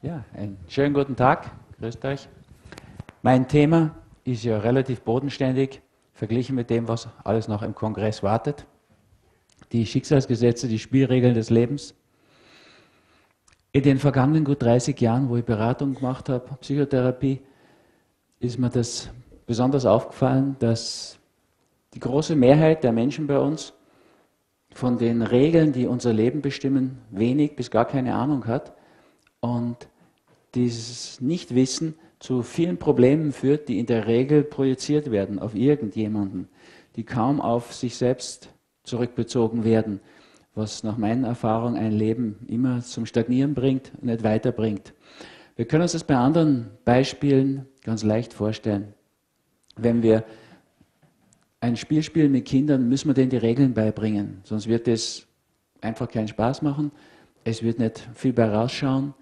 Ja, einen schönen guten Tag, grüßt euch. Mein Thema ist ja relativ bodenständig, verglichen mit dem, was alles noch im Kongress wartet. Die Schicksalsgesetze, die Spielregeln des Lebens. In den vergangenen gut 30 Jahren, wo ich Beratung gemacht habe, Psychotherapie, ist mir das besonders aufgefallen, dass die große Mehrheit der Menschen bei uns von den Regeln, die unser Leben bestimmen, wenig bis gar keine Ahnung hat. Und dieses Nichtwissen zu vielen Problemen führt, die in der Regel projiziert werden auf irgendjemanden, die kaum auf sich selbst zurückbezogen werden, was nach meiner Erfahrung ein Leben immer zum Stagnieren bringt und nicht weiterbringt. Wir können uns das bei anderen Beispielen ganz leicht vorstellen. Wenn wir ein Spiel spielen mit Kindern, müssen wir denen die Regeln beibringen, sonst wird es einfach keinen Spaß machen. Es wird nicht viel bei rausschauen.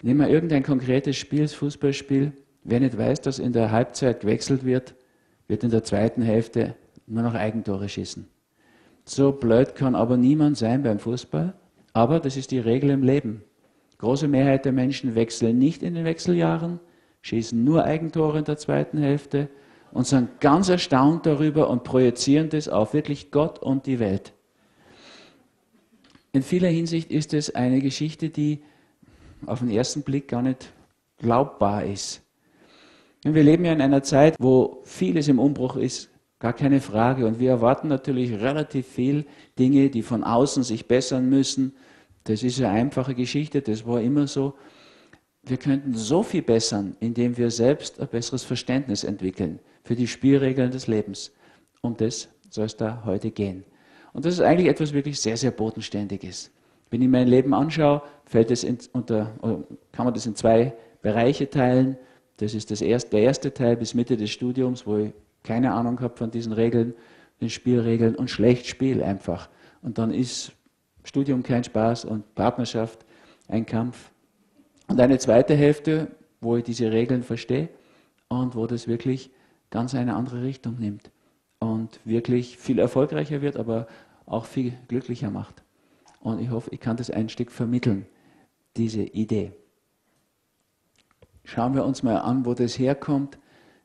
Nehmen wir irgendein konkretes Spiel, das Fußballspiel. Wer nicht weiß, dass in der Halbzeit gewechselt wird, wird in der zweiten Hälfte nur noch Eigentore schießen. So blöd kann aber niemand sein beim Fußball. Aber das ist die Regel im Leben. Große Mehrheit der Menschen wechseln nicht in den Wechseljahren, schießen nur Eigentore in der zweiten Hälfte und sind ganz erstaunt darüber und projizieren das auf wirklich Gott und die Welt. In vieler Hinsicht ist es eine Geschichte, die auf den ersten Blick gar nicht glaubbar ist. Und wir leben ja in einer Zeit, wo vieles im Umbruch ist, gar keine Frage. Und wir erwarten natürlich relativ viel Dinge, die von außen sich bessern müssen. Das ist eine einfache Geschichte, das war immer so. Wir könnten so viel bessern, indem wir selbst ein besseres Verständnis entwickeln für die Spielregeln des Lebens. Um das soll es da heute gehen. Und das ist eigentlich etwas wirklich sehr, sehr Bodenständiges. Wenn ich mein Leben anschaue, fällt es kann man das in zwei Bereiche teilen. Das ist der erste Teil bis Mitte des Studiums, wo ich keine Ahnung habe von diesen Regeln, den Spielregeln und schlecht Spiel einfach. Und dann ist Studium kein Spaß und Partnerschaft ein Kampf. Und eine zweite Hälfte, wo ich diese Regeln verstehe und wo das wirklich ganz eine andere Richtung nimmt und wirklich viel erfolgreicher wird, aber auch viel glücklicher macht. Und ich hoffe, ich kann das ein Stück vermitteln, diese Idee. Schauen wir uns mal an, wo das herkommt.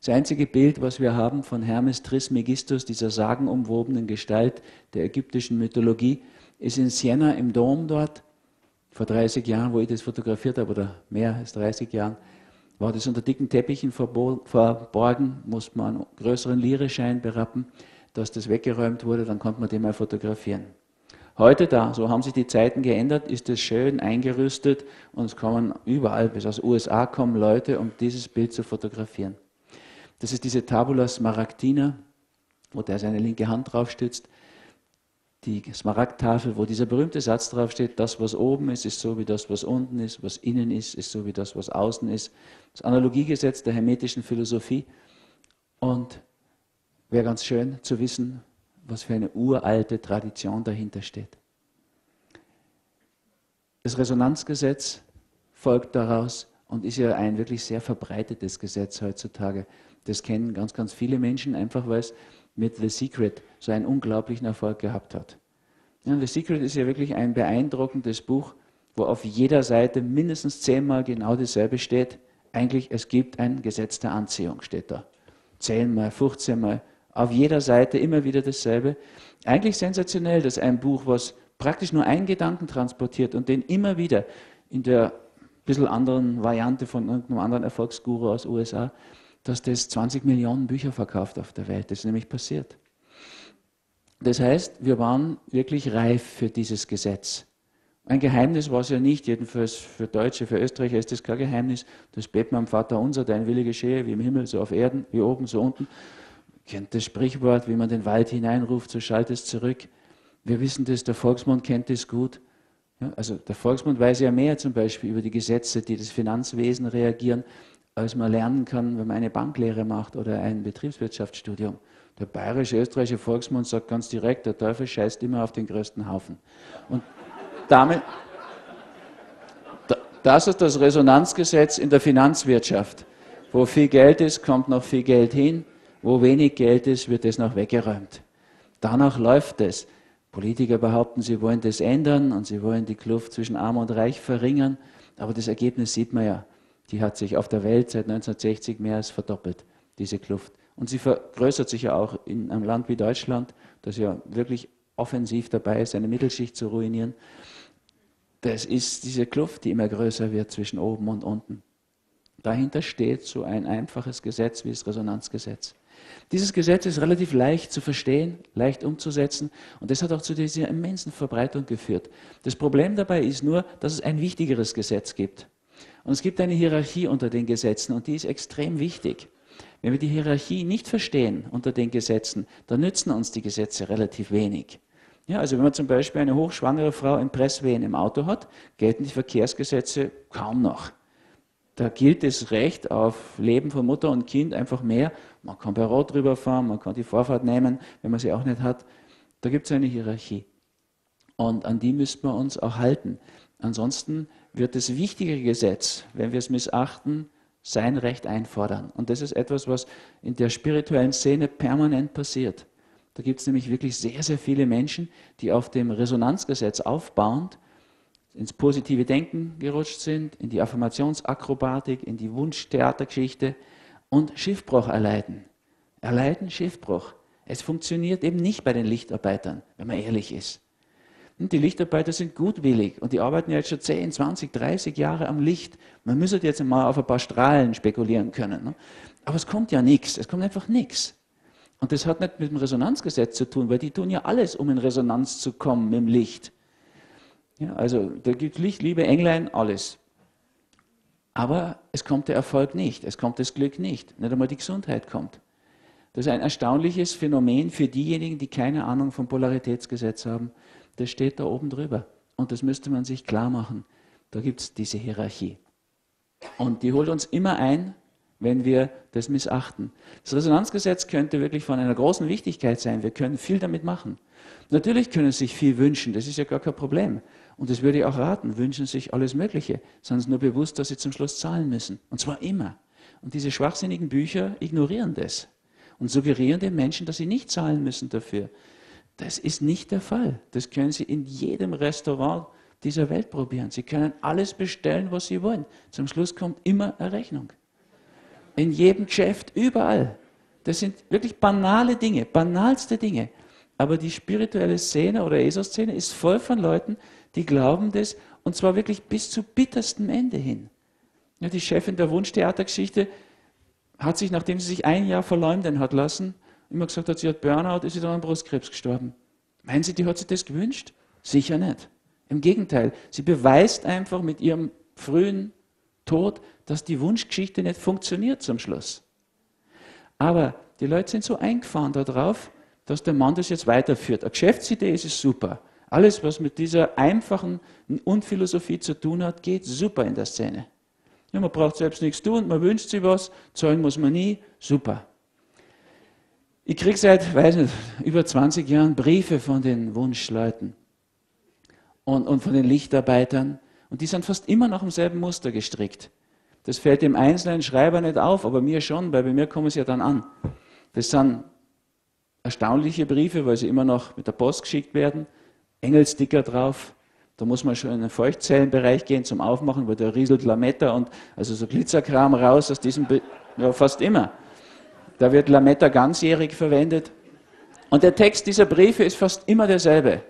Das einzige Bild, was wir haben von Hermes Trismegistus, dieser sagenumwobenen Gestalt der ägyptischen Mythologie, ist in Siena im Dom dort. Vor 30 Jahren, wo ich das fotografiert habe, oder mehr als 30 Jahren, war das unter dicken Teppichen verborgen, musste man einen größeren Lire-Schein berappen, dass das weggeräumt wurde, dann konnte man den mal fotografieren. Heute da, so haben sich die Zeiten geändert, ist das schön eingerüstet und es kommen überall, bis aus den USA kommen Leute, um dieses Bild zu fotografieren. Das ist diese Tabula Smaragdina, wo der seine linke Hand drauf stützt, die Smaragdtafel, wo dieser berühmte Satz draufsteht, das, was oben ist, ist so wie das, was unten ist, was innen ist so wie das, was außen ist. Das Analogiegesetz der hermetischen Philosophie. Und wäre ganz schön zu wissen, was für eine uralte Tradition dahinter steht. Das Resonanzgesetz folgt daraus und ist ja ein wirklich sehr verbreitetes Gesetz heutzutage. Das kennen ganz, ganz viele Menschen, einfach weil es mit The Secret so einen unglaublichen Erfolg gehabt hat. Ja, The Secret ist ja wirklich ein beeindruckendes Buch, wo auf jeder Seite mindestens 10-mal genau dasselbe steht. Eigentlich, es gibt ein Gesetz der Anziehung, steht da. 10-mal, 15-mal. Auf jeder Seite immer wieder dasselbe. Eigentlich sensationell, dass ein Buch, was praktisch nur einen Gedanken transportiert und den immer wieder in der bisschen anderen Variante von irgendeinem anderen Erfolgsguru aus den USA, dass das 20 Millionen Bücher verkauft auf der Welt. Das ist nämlich passiert. Das heißt, wir waren wirklich reif für dieses Gesetz. Ein Geheimnis war es ja nicht, jedenfalls für Deutsche, für Österreicher ist das kein Geheimnis. Das beten wir am Vater unser, dein Wille geschehe, wie im Himmel, so auf Erden, wie oben, so unten. Kennt das Sprichwort, wie man den Wald hineinruft, so schallt es zurück. Wir wissen das, der Volksmund kennt das gut. Ja, also der Volksmund weiß ja mehr zum Beispiel über die Gesetze, die das Finanzwesen reagieren, als man lernen kann, wenn man eine Banklehre macht oder ein Betriebswirtschaftsstudium. Der bayerisch-österreichische Volksmund sagt ganz direkt, der Teufel scheißt immer auf den größten Haufen. Und damit, das ist das Resonanzgesetz in der Finanzwirtschaft. Wo viel Geld ist, kommt noch viel Geld hin. Wo wenig Geld ist, wird es noch weggeräumt. Danach läuft es. Politiker behaupten, sie wollen das ändern und sie wollen die Kluft zwischen Arm und Reich verringern. Aber das Ergebnis sieht man ja. Die hat sich auf der Welt seit 1960 mehr als verdoppelt, diese Kluft. Und sie vergrößert sich ja auch in einem Land wie Deutschland, das ja wirklich offensiv dabei ist, eine Mittelschicht zu ruinieren. Das ist diese Kluft, die immer größer wird zwischen oben und unten. Dahinter steht so ein einfaches Gesetz wie das Resonanzgesetz. Dieses Gesetz ist relativ leicht zu verstehen, leicht umzusetzen und das hat auch zu dieser immensen Verbreitung geführt. Das Problem dabei ist nur, dass es ein wichtigeres Gesetz gibt. Und es gibt eine Hierarchie unter den Gesetzen und die ist extrem wichtig. Wenn wir die Hierarchie nicht verstehen unter den Gesetzen, dann nützen uns die Gesetze relativ wenig. Ja, also wenn man zum Beispiel eine hochschwangere Frau in Presswehen im Auto hat, gelten die Verkehrsgesetze kaum noch. Da gilt das Recht auf Leben von Mutter und Kind einfach mehr. Man kann bei Rot rüberfahren, man kann die Vorfahrt nehmen, wenn man sie auch nicht hat. Da gibt es eine Hierarchie. Und an die müssten wir uns auch halten. Ansonsten wird das wichtige Gesetz, wenn wir es missachten, sein Recht einfordern. Und das ist etwas, was in der spirituellen Szene permanent passiert. Da gibt es nämlich wirklich sehr, sehr viele Menschen, die auf dem Resonanzgesetz aufbauend ins positive Denken gerutscht sind, in die Affirmationsakrobatik, in die Wunschtheatergeschichte und Schiffbruch erleiden. Erleiden Schiffbruch. Es funktioniert eben nicht bei den Lichtarbeitern, wenn man ehrlich ist. Die Lichtarbeiter sind gutwillig und die arbeiten ja jetzt schon 10, 20, 30 Jahre am Licht. Man müsste jetzt mal auf ein paar Strahlen spekulieren können. Ne? Aber es kommt ja nichts, es kommt einfach nichts. Und das hat nicht mit dem Resonanzgesetz zu tun, weil die tun ja alles, um in Resonanz zu kommen mit dem Licht. Ja, also da gibt es Licht, Liebe, Englein, alles. Aber es kommt der Erfolg nicht, es kommt das Glück nicht, nicht einmal die Gesundheit kommt. Das ist ein erstaunliches Phänomen für diejenigen, die keine Ahnung vom Polaritätsgesetz haben. Das steht da oben drüber. Und das müsste man sich klar machen. Da gibt es diese Hierarchie. Und die holt uns immer ein, wenn wir das missachten. Das Resonanzgesetz könnte wirklich von einer großen Wichtigkeit sein. Wir können viel damit machen. Natürlich können Sie sich viel wünschen, das ist ja gar kein Problem. Und das würde ich auch raten, wünschen Sie sich alles Mögliche. Seien Sie nur bewusst, dass Sie zum Schluss zahlen müssen. Und zwar immer. Und diese schwachsinnigen Bücher ignorieren das. Und suggerieren den Menschen, dass sie nicht zahlen müssen dafür. Das ist nicht der Fall. Das können Sie in jedem Restaurant dieser Welt probieren. Sie können alles bestellen, was Sie wollen. Zum Schluss kommt immer eine Rechnung. In jedem Geschäft, überall. Das sind wirklich banale Dinge, banalste Dinge. Aber die spirituelle Szene oder ESO-Szene ist voll von Leuten, die glauben das und zwar wirklich bis zu bitterstem Ende hin. Ja, die Chefin der Wunschtheatergeschichte hat sich, nachdem sie sich ein Jahr verleumden hat lassen, immer gesagt hat, sie hat Burnout, ist sie dann an Brustkrebs gestorben. Meinen Sie, die hat sich das gewünscht? Sicher nicht. Im Gegenteil, sie beweist einfach mit ihrem frühen Tod, dass die Wunschgeschichte nicht funktioniert zum Schluss. Aber die Leute sind so eingefahren darauf, dass der Mann das jetzt weiterführt. Eine Geschäftsidee ist es super. Alles, was mit dieser einfachen Unphilosophie zu tun hat, geht super in der Szene. Ja, man braucht selbst nichts tun, man wünscht sich was, zahlen muss man nie, super. Ich kriege seit, weiß nicht, über 20 Jahren Briefe von den Wunschleuten und von den Lichtarbeitern und die sind fast immer nach demselben Muster gestrickt. Das fällt dem einzelnen Schreiber nicht auf, aber mir schon, weil bei mir kommen sie ja dann an. Das sind erstaunliche Briefe, weil sie immer noch mit der Post geschickt werden, Engelsticker drauf. Da muss man schon in den Feuchtzellenbereich gehen zum Aufmachen, weil da rieselt Lametta und also so Glitzerkram raus aus diesem, ja fast immer. Da wird Lametta ganzjährig verwendet. Und der Text dieser Briefe ist fast immer derselbe.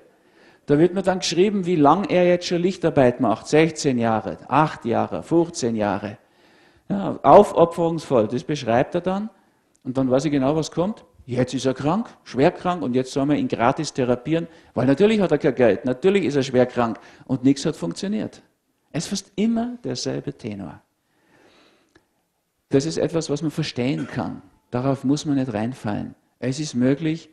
Da wird mir dann geschrieben, wie lange er jetzt schon Lichtarbeit macht. 16 Jahre, 8 Jahre, 15 Jahre. Ja, aufopferungsvoll, das beschreibt er dann. Und dann weiß ich genau, was kommt. Jetzt ist er krank, schwer krank und jetzt sollen wir ihn gratis therapieren, weil natürlich hat er kein Geld, natürlich ist er schwer krank und nichts hat funktioniert. Es ist fast immer derselbe Tenor. Das ist etwas, was man verstehen kann. Darauf muss man nicht reinfallen. Es ist möglich,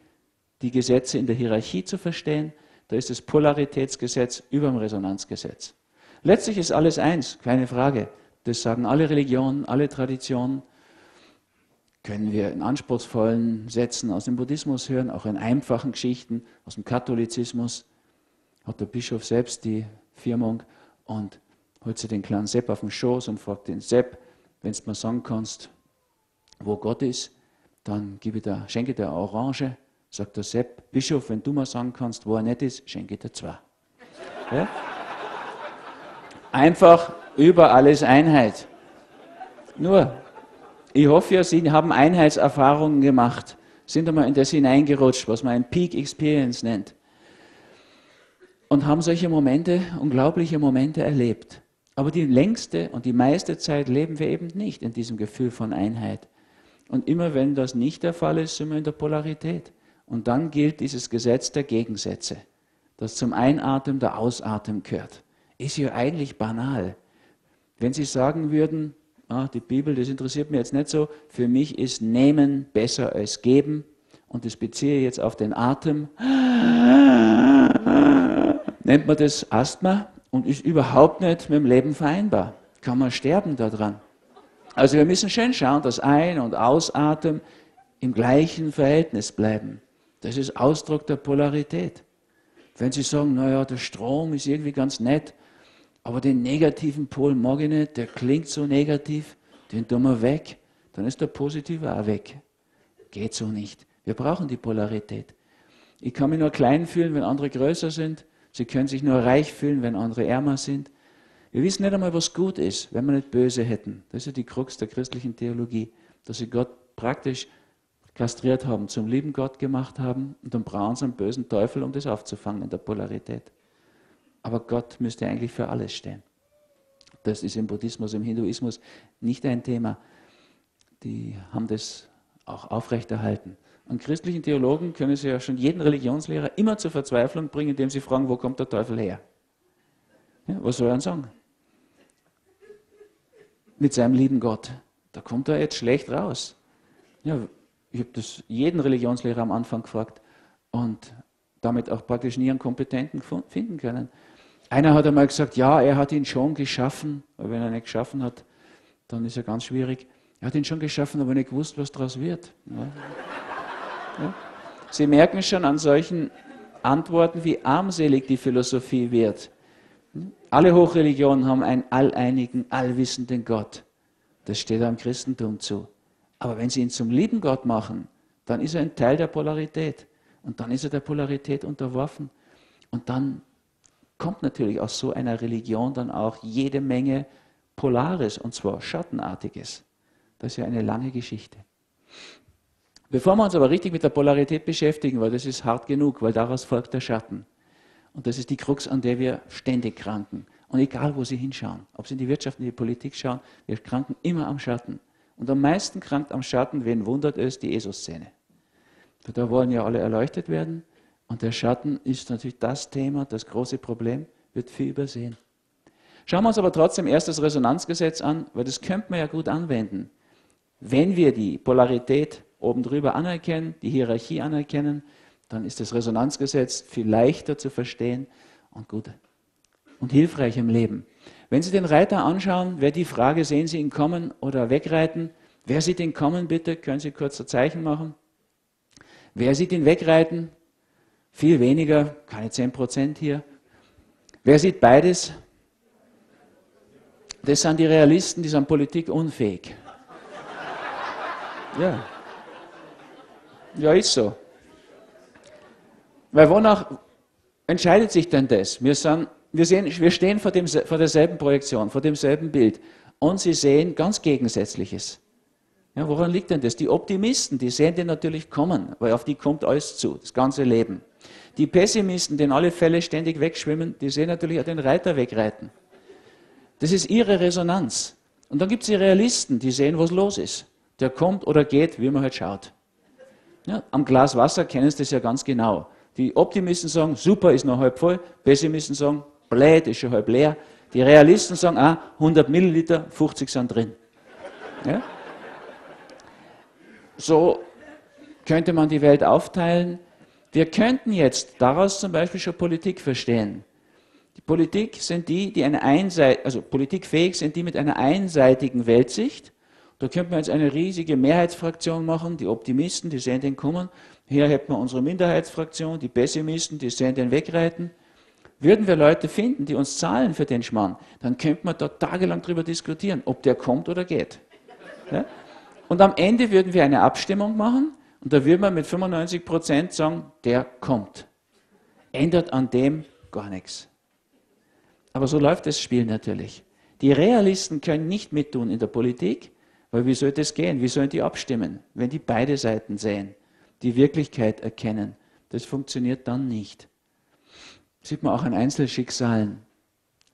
die Gesetze in der Hierarchie zu verstehen. Da ist das Polaritätsgesetz über dem Resonanzgesetz. Letztlich ist alles eins, keine Frage. Das sagen alle Religionen, alle Traditionen. Können wir in anspruchsvollen Sätzen aus dem Buddhismus hören, auch in einfachen Geschichten aus dem Katholizismus. Hat der Bischof selbst die Firmung und holt sich den kleinen Sepp auf den Schoß und fragt den Sepp, wenn du mir sagen kannst, wo Gott ist, dann schenke dir eine Orange, sagt der Sepp, Bischof, wenn du mir sagen kannst, wo er nicht ist, schenke ich dir 2. Ja? Einfach, Überall ist Einheit. Nur, ich hoffe ja, Sie haben Einheitserfahrungen gemacht, sind einmal in das hineingerutscht, was man ein Peak Experience nennt. Und haben solche Momente, unglaubliche Momente erlebt. Aber die längste und die meiste Zeit leben wir eben nicht in diesem Gefühl von Einheit. Und immer wenn das nicht der Fall ist, sind wir in der Polarität. Und dann gilt dieses Gesetz der Gegensätze, das zum Einatmen der Ausatmen gehört. Ist ja eigentlich banal. Wenn Sie sagen würden, ah, die Bibel, das interessiert mich jetzt nicht so, für mich ist Nehmen besser als Geben, und das beziehe ich jetzt auf den Atem, nennt man das Asthma und ist überhaupt nicht mit dem Leben vereinbar. Kann man sterben daran. Also wir müssen schön schauen, dass Ein- und Ausatmen im gleichen Verhältnis bleiben. Das ist Ausdruck der Polarität. Wenn Sie sagen, naja, der Strom ist irgendwie ganz nett, aber den negativen Pol mag ich nicht, der klingt so negativ, den tun wir weg, dann ist der Positive auch weg. Geht so nicht. Wir brauchen die Polarität. Ich kann mich nur klein fühlen, wenn andere größer sind. Sie können sich nur reich fühlen, wenn andere ärmer sind. Wir wissen nicht einmal, was gut ist, wenn wir nicht böse hätten. Das ist ja die Krux der christlichen Theologie, dass sie Gott praktisch kastriert haben, zum lieben Gott gemacht haben, und dann brauchen sie einen bösen Teufel, um das aufzufangen in der Polarität. Aber Gott müsste eigentlich für alles stehen. Das ist im Buddhismus, im Hinduismus nicht ein Thema. Die haben das auch aufrechterhalten. Und christlichen Theologen können sie ja schon jeden Religionslehrer immer zur Verzweiflung bringen, indem sie fragen, wo kommt der Teufel her? Ja, was soll er denn sagen? Mit seinem lieben Gott. Da kommt er jetzt schlecht raus. Ja, ich habe das jeden Religionslehrer am Anfang gefragt und damit auch praktisch nie einen Kompetenten finden können. Einer hat einmal gesagt, ja, er hat ihn schon geschaffen, aber wenn er nicht geschaffen hat, dann ist er ganz schwierig. Er hat ihn schon geschaffen, aber nicht gewusst, was daraus wird. Ja. Ja. Sie merken schon an solchen Antworten, wie armselig die Philosophie wird. Alle Hochreligionen haben einen alleinigen, allwissenden Gott. Das steht am Christentum zu. Aber wenn sie ihn zum lieben Gott machen, dann ist er ein Teil der Polarität. Und dann ist er der Polarität unterworfen. Und dann kommt natürlich aus so einer Religion dann auch jede Menge Polares, und zwar Schattenartiges. Das ist ja eine lange Geschichte. Bevor wir uns aber richtig mit der Polarität beschäftigen, weil das ist hart genug, weil daraus folgt der Schatten. Und das ist die Krux, an der wir ständig kranken. Und egal, wo Sie hinschauen, ob Sie in die Wirtschaft, in die Politik schauen, wir kranken immer am Schatten. Und am meisten krankt am Schatten, wen wundert es, die Jesus-Szene. Da wollen ja alle erleuchtet werden, und der Schatten ist natürlich das Thema, das große Problem, wird viel übersehen. Schauen wir uns aber trotzdem erst das Resonanzgesetz an, weil das könnte man ja gut anwenden. Wenn wir die Polarität oben drüber anerkennen, die Hierarchie anerkennen, dann ist das Resonanzgesetz viel leichter zu verstehen und gut und hilfreich im Leben. Wenn Sie den Reiter anschauen, wäre die Frage, sehen Sie ihn kommen oder wegreiten? Wer sieht ihn kommen, bitte? Können Sie kurz ein Zeichen machen? Wer sieht ihn wegreiten? Viel weniger, keine 10% hier. Wer sieht beides? Das sind die Realisten, die sind politikunfähig. Ja. Ja, ist so. Weil wonach entscheidet sich denn das? Wir stehen vor derselben Projektion, vor demselben Bild. Und Sie sehen ganz Gegensätzliches. Ja, woran liegt denn das? Die Optimisten, die sehen den natürlich kommen, weil auf die kommt alles zu, das ganze Leben. Die Pessimisten, denen alle Fälle ständig wegschwimmen, die sehen natürlich auch den Reiter wegreiten. Das ist ihre Resonanz. Und dann gibt es die Realisten, die sehen, was los ist. Der kommt oder geht, wie man halt schaut. Ja, am Glas Wasser kennen Sie das ja ganz genau. Die Optimisten sagen, super, ist noch halb voll. Pessimisten sagen, blöd, ist schon halb leer. Die Realisten sagen, ah, 100 Milliliter, 50 sind drin. Ja? So könnte man die Welt aufteilen. Wir könnten jetzt daraus zum Beispiel schon Politik verstehen. Die Politik sind die eine also politikfähig sind die mit einer einseitigen Weltsicht. Da könnte man jetzt eine riesige Mehrheitsfraktion machen, die Optimisten, die sehen den kommen. Hier hätten wir unsere Minderheitsfraktion, die Pessimisten, die sehen den wegreiten. Würden wir Leute finden, die uns zahlen für den Schmarrn, dann könnte man da tagelang drüber diskutieren, ob der kommt oder geht. Ja? Und am Ende würden wir eine Abstimmung machen und da würden wir mit 95% sagen, der kommt. Ändert an dem gar nichts. Aber so läuft das Spiel natürlich. Die Realisten können nicht mittun in der Politik, weil wie soll das gehen? Wie sollen die abstimmen, wenn die beide Seiten sehen, die Wirklichkeit erkennen? Das funktioniert dann nicht. Das sieht man auch an Einzelschicksalen,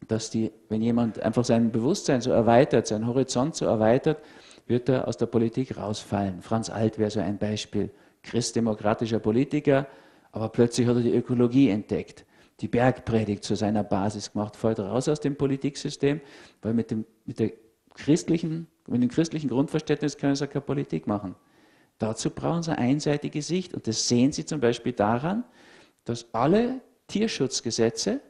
dass die, wenn jemand einfach sein Bewusstsein so erweitert, seinen Horizont so erweitert, wird er aus der Politik rausfallen. Franz Alt wäre so ein Beispiel, christdemokratischer Politiker, aber plötzlich hat er die Ökologie entdeckt, die Bergpredigt zu seiner Basis gemacht, fällt raus aus dem Politiksystem, weil mit dem christlichen Grundverständnis können sie keine Politik machen. Dazu brauchen sie eine einseitige Sicht. Und das sehen sie zum Beispiel daran, dass alle Tierschutzgesetze,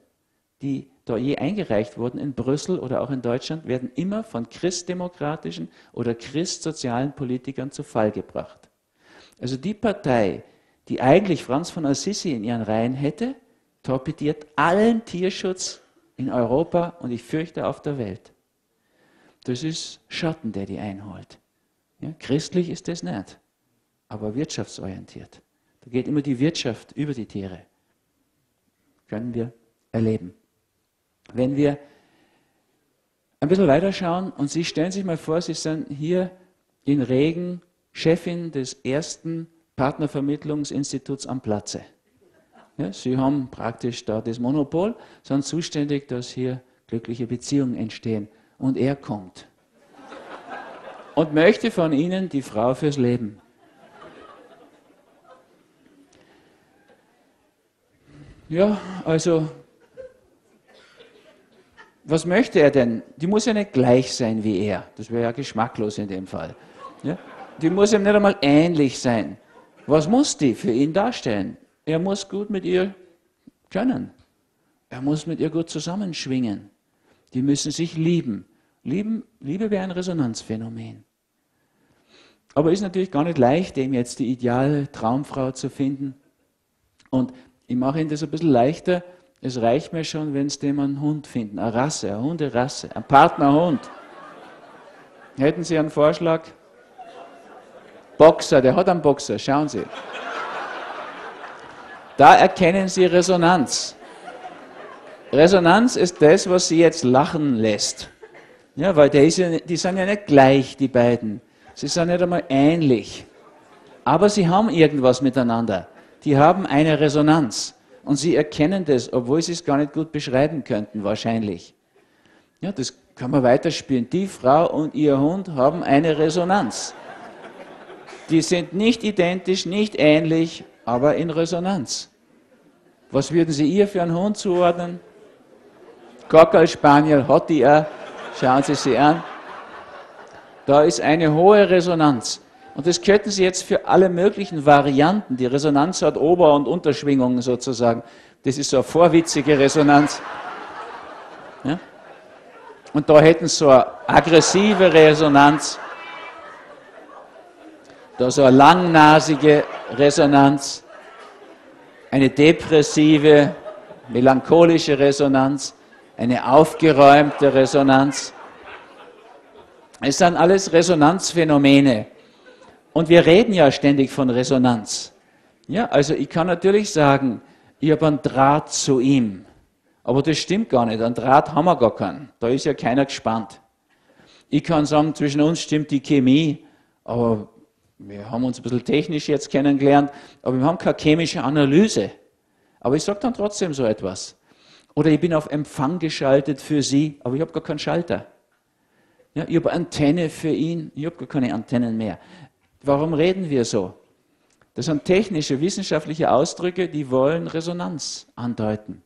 die da je eingereicht wurden in Brüssel oder auch in Deutschland, werden immer von christdemokratischen oder christsozialen Politikern zu Fall gebracht. Also die Partei, die eigentlich Franz von Assisi in ihren Reihen hätte, torpediert allen Tierschutz in Europa und ich fürchte auf der Welt. Das ist Schatten, der die einholt. Ja, christlich ist das nicht, aber wirtschaftsorientiert. Da geht immer die Wirtschaft über die Tiere. Können wir erleben. Wenn wir ein bisschen weiter schauen und Sie stellen sich mal vor, Sie sind hier in Regen Chefin des ersten Partnervermittlungsinstituts am Platze. Ja, Sie haben praktisch da das Monopol, sind zuständig, dass hier glückliche Beziehungen entstehen. Und er kommt und möchte von Ihnen die Frau fürs Leben. Ja, also, was möchte er denn? Die muss ja nicht gleich sein wie er. Das wäre ja geschmacklos in dem Fall. Ja? Die muss ihm nicht einmal ähnlich sein. Was muss die für ihn darstellen? Er muss gut mit ihr können. Er muss mit ihr gut zusammenschwingen. Die müssen sich lieben. Liebe wäre ein Resonanzphänomen. Aber ist natürlich gar nicht leicht, dem jetzt die ideale Traumfrau zu finden. Und ich mache Ihnen das ein bisschen leichter. Es reicht mir schon, wenn Sie dem einen Hund finden. Eine Rasse, eine Hunderasse, ein Partnerhund. Hätten Sie einen Vorschlag? Boxer, der hat einen Boxer, schauen Sie. Da erkennen Sie Resonanz. Resonanz ist das, was Sie jetzt lachen lässt. Ja, weil die sind ja nicht gleich, die beiden. Sie sind nicht einmal ähnlich. Aber sie haben irgendwas miteinander. Die haben eine Resonanz. Und sie erkennen das, obwohl sie es gar nicht gut beschreiben könnten, wahrscheinlich. Ja, das kann man weiterspielen. Die Frau und ihr Hund haben eine Resonanz. Die sind nicht identisch, nicht ähnlich, aber in Resonanz. Was würden Sie ihr für einen Hund zuordnen? Cocker Spaniel, Hottie, schauen Sie sie an. Da ist eine hohe Resonanz. Und das könnten Sie jetzt für alle möglichen Varianten. Die Resonanz hat Ober- und Unterschwingungen sozusagen. Das ist so eine vorwitzige Resonanz. Ja? Und da hätten Sie so eine aggressive Resonanz. Da so eine langnasige Resonanz. Eine depressive, melancholische Resonanz. Eine aufgeräumte Resonanz. Es sind alles Resonanzphänomene. Und wir reden ja ständig von Resonanz. Ja, also ich kann natürlich sagen, ich habe einen Draht zu ihm. Aber das stimmt gar nicht, einen Draht haben wir gar keinen. Da ist ja keiner gespannt. Ich kann sagen, zwischen uns stimmt die Chemie, aber wir haben uns ein bisschen technisch jetzt kennengelernt, aber wir haben keine chemische Analyse. Aber ich sage dann trotzdem so etwas. Oder ich bin auf Empfang geschaltet für Sie, aber ich habe gar keinen Schalter. Ja, ich habe Antenne für ihn, ich habe gar keine Antennen mehr. Warum reden wir so? Das sind technische, wissenschaftliche Ausdrücke, die wollen Resonanz andeuten.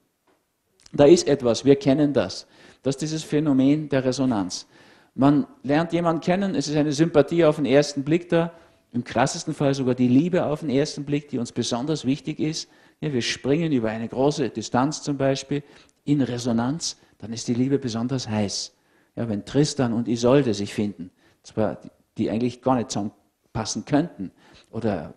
Da ist etwas, wir kennen das. Das ist dieses Phänomen der Resonanz. Man lernt jemanden kennen, es ist eine Sympathie auf den ersten Blick da, im krassesten Fall sogar die Liebe auf den ersten Blick, die uns besonders wichtig ist. Ja, wir springen über eine große Distanz zum Beispiel in Resonanz, dann ist die Liebe besonders heiß. Ja, wenn Tristan und Isolde sich finden, zwar die eigentlich gar nicht zusammenpassen könnten, oder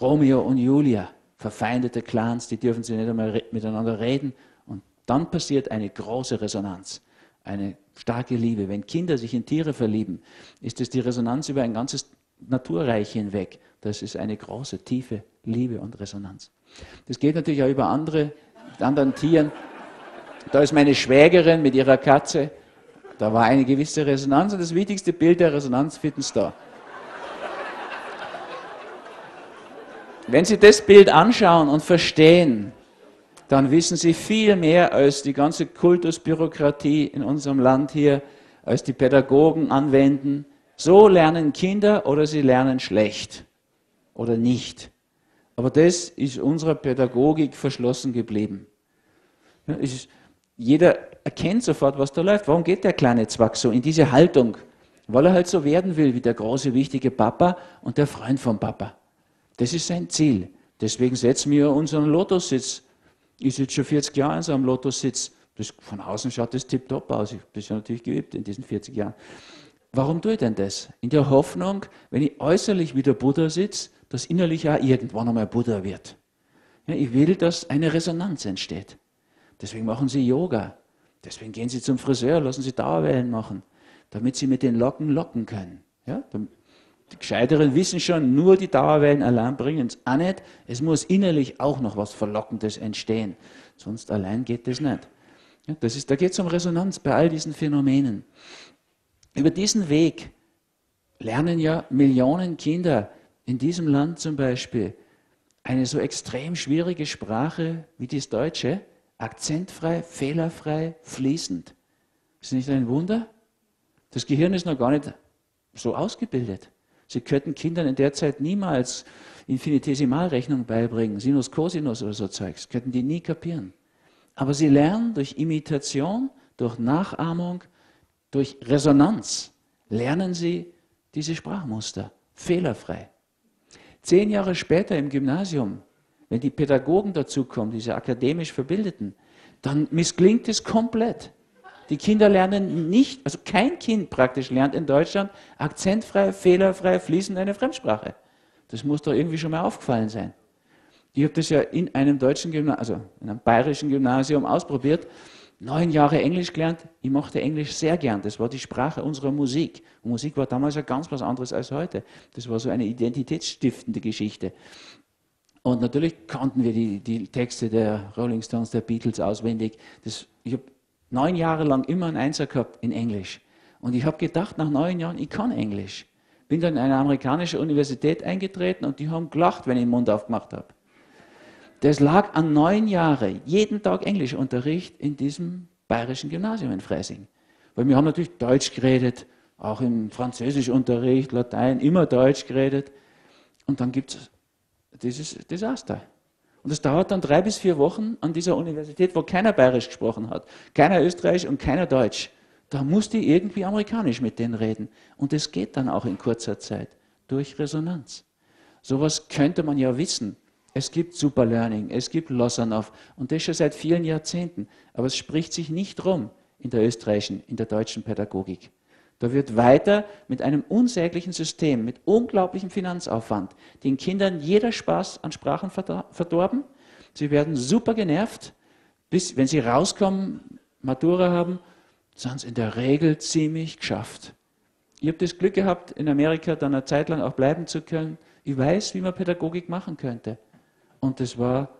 Romeo und Julia, verfeindete Clans, die dürfen sie nicht einmal miteinander reden, und dann passiert eine große Resonanz, eine starke Liebe. Wenn Kinder sich in Tiere verlieben, ist es die Resonanz über ein ganzes Naturreich hinweg. Das ist eine große, tiefe Liebe und Resonanz. Das geht natürlich auch über anderen Tieren. Da ist meine Schwägerin mit ihrer Katze, Da war eine gewisse Resonanz und das wichtigste Bild der Resonanz finden Sie da. Wenn Sie das Bild anschauen und verstehen, dann wissen Sie viel mehr als die ganze Kultusbürokratie in unserem Land hier, als die Pädagogen anwenden. So lernen Kinder oder sie lernen schlecht oder nicht. Aber das ist unserer Pädagogik verschlossen geblieben. Jeder erkennt sofort, was da läuft. Warum geht der kleine Zwack so in diese Haltung? Weil er halt so werden will wie der große, wichtige Papa und der Freund von Papa. Das ist sein Ziel. Deswegen setzen wir unseren Lotussitz. Ich sitze schon 40 Jahre in so einem Lotussitz. Von außen schaut das tipptopp aus. Ich bin ja natürlich geübt in diesen 40 Jahren. Warum tue ich denn das? In der Hoffnung, wenn ich äußerlich wie der Buddha sitze, dass innerlich auch irgendwann einmal Buddha wird. Ja, ich will, dass eine Resonanz entsteht. Deswegen machen Sie Yoga. Deswegen gehen Sie zum Friseur, lassen Sie Dauerwellen machen, damit Sie mit den Locken locken können. Ja? Die Gescheiteren wissen schon, nur die Dauerwellen allein bringen es auch nicht. Es muss innerlich auch noch was Verlockendes entstehen. Sonst allein geht das nicht. Ja, da geht es um Resonanz bei all diesen Phänomenen. Über diesen Weg lernen ja Millionen Kinder in diesem Land zum Beispiel eine so extrem schwierige Sprache wie das Deutsche, akzentfrei, fehlerfrei, fließend. Ist nicht ein Wunder? Das Gehirn ist noch gar nicht so ausgebildet. Sie könnten Kindern in der Zeit niemals Infinitesimalrechnung beibringen, Sinus, Cosinus oder so Zeugs. Könnten die nie kapieren. Aber sie lernen durch Imitation, durch Nachahmung, durch Resonanz, lernen sie diese Sprachmuster, fehlerfrei. 10 Jahre später im Gymnasium, wenn die Pädagogen dazukommen, diese akademisch Verbildeten, dann misslingt es komplett. Die Kinder lernen nicht, also kein Kind praktisch lernt in Deutschland akzentfrei, fehlerfrei, fließend eine Fremdsprache. Das muss doch irgendwie schon mal aufgefallen sein. Ich habe das ja in einem deutschen Gymnasium, also in einem bayerischen Gymnasium ausprobiert. 9 Jahre Englisch gelernt. Ich mochte Englisch sehr gern. Das war die Sprache unserer Musik. Und Musik war damals ja ganz was anderes als heute. Das war so eine identitätsstiftende Geschichte. Und natürlich kannten wir die Texte der Rolling Stones, der Beatles auswendig. Ich habe 9 Jahre lang immer einen Einser gehabt in Englisch. Und ich habe gedacht, nach 9 Jahren, ich kann Englisch. Bin dann in eine amerikanische Universität eingetreten und die haben gelacht, wenn ich den Mund aufgemacht habe. Das lag an 9 Jahren, jeden Tag Englischunterricht in diesem bayerischen Gymnasium in Freising. Weil wir haben natürlich Deutsch geredet, auch im Französischunterricht, Latein, immer Deutsch geredet. Und dann gibt es dieses Desaster. Und das dauert dann 3 bis 4 Wochen an dieser Universität, wo keiner Bayerisch gesprochen hat, keiner Österreichisch und keiner Deutsch. Da musste ich irgendwie amerikanisch mit denen reden. Und das geht dann auch in kurzer Zeit, durch Resonanz. Sowas könnte man ja wissen. Es gibt Superlearning, es gibt Losanov und das schon seit vielen Jahrzehnten. Aber es spricht sich nicht rum in der österreichischen, in der deutschen Pädagogik. Da wird weiter mit einem unsäglichen System, mit unglaublichem Finanzaufwand, den Kindern jeder Spaß an Sprachen verdorben. Sie werden super genervt, bis, wenn sie rauskommen, Matura haben, sind sie in der Regel ziemlich geschafft. Ich habe das Glück gehabt, in Amerika dann eine Zeit lang auch bleiben zu können. Ich weiß, wie man Pädagogik machen könnte. Und das war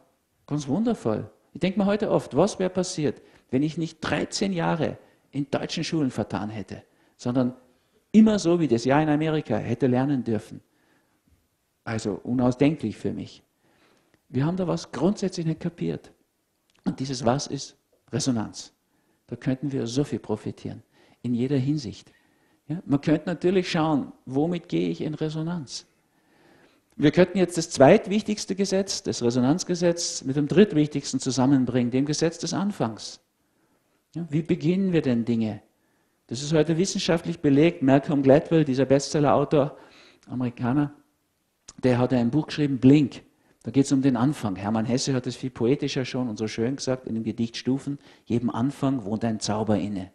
ganz wundervoll. Ich denke mir heute oft, was wäre passiert, wenn ich nicht 13 Jahre in deutschen Schulen vertan hätte, sondern immer so wie das Jahr in Amerika hätte lernen dürfen. Also unausdenklich für mich. Wir haben da was grundsätzlich nicht kapiert. Und dieses Was ist Resonanz. Da könnten wir so viel profitieren, in jeder Hinsicht. Ja? Man könnte natürlich schauen, womit gehe ich in Resonanz? Wir könnten jetzt das zweitwichtigste Gesetz, das Resonanzgesetz, mit dem drittwichtigsten zusammenbringen, dem Gesetz des Anfangs. Ja, wie beginnen wir denn Dinge? Das ist heute wissenschaftlich belegt. Malcolm Gladwell, dieser Bestseller-Autor, Amerikaner, der hat ein Buch geschrieben, Blink. Da geht es um den Anfang. Hermann Hesse hat es viel poetischer schon und so schön gesagt in dem Gedicht Stufen. Jedem Anfang wohnt ein Zauber inne.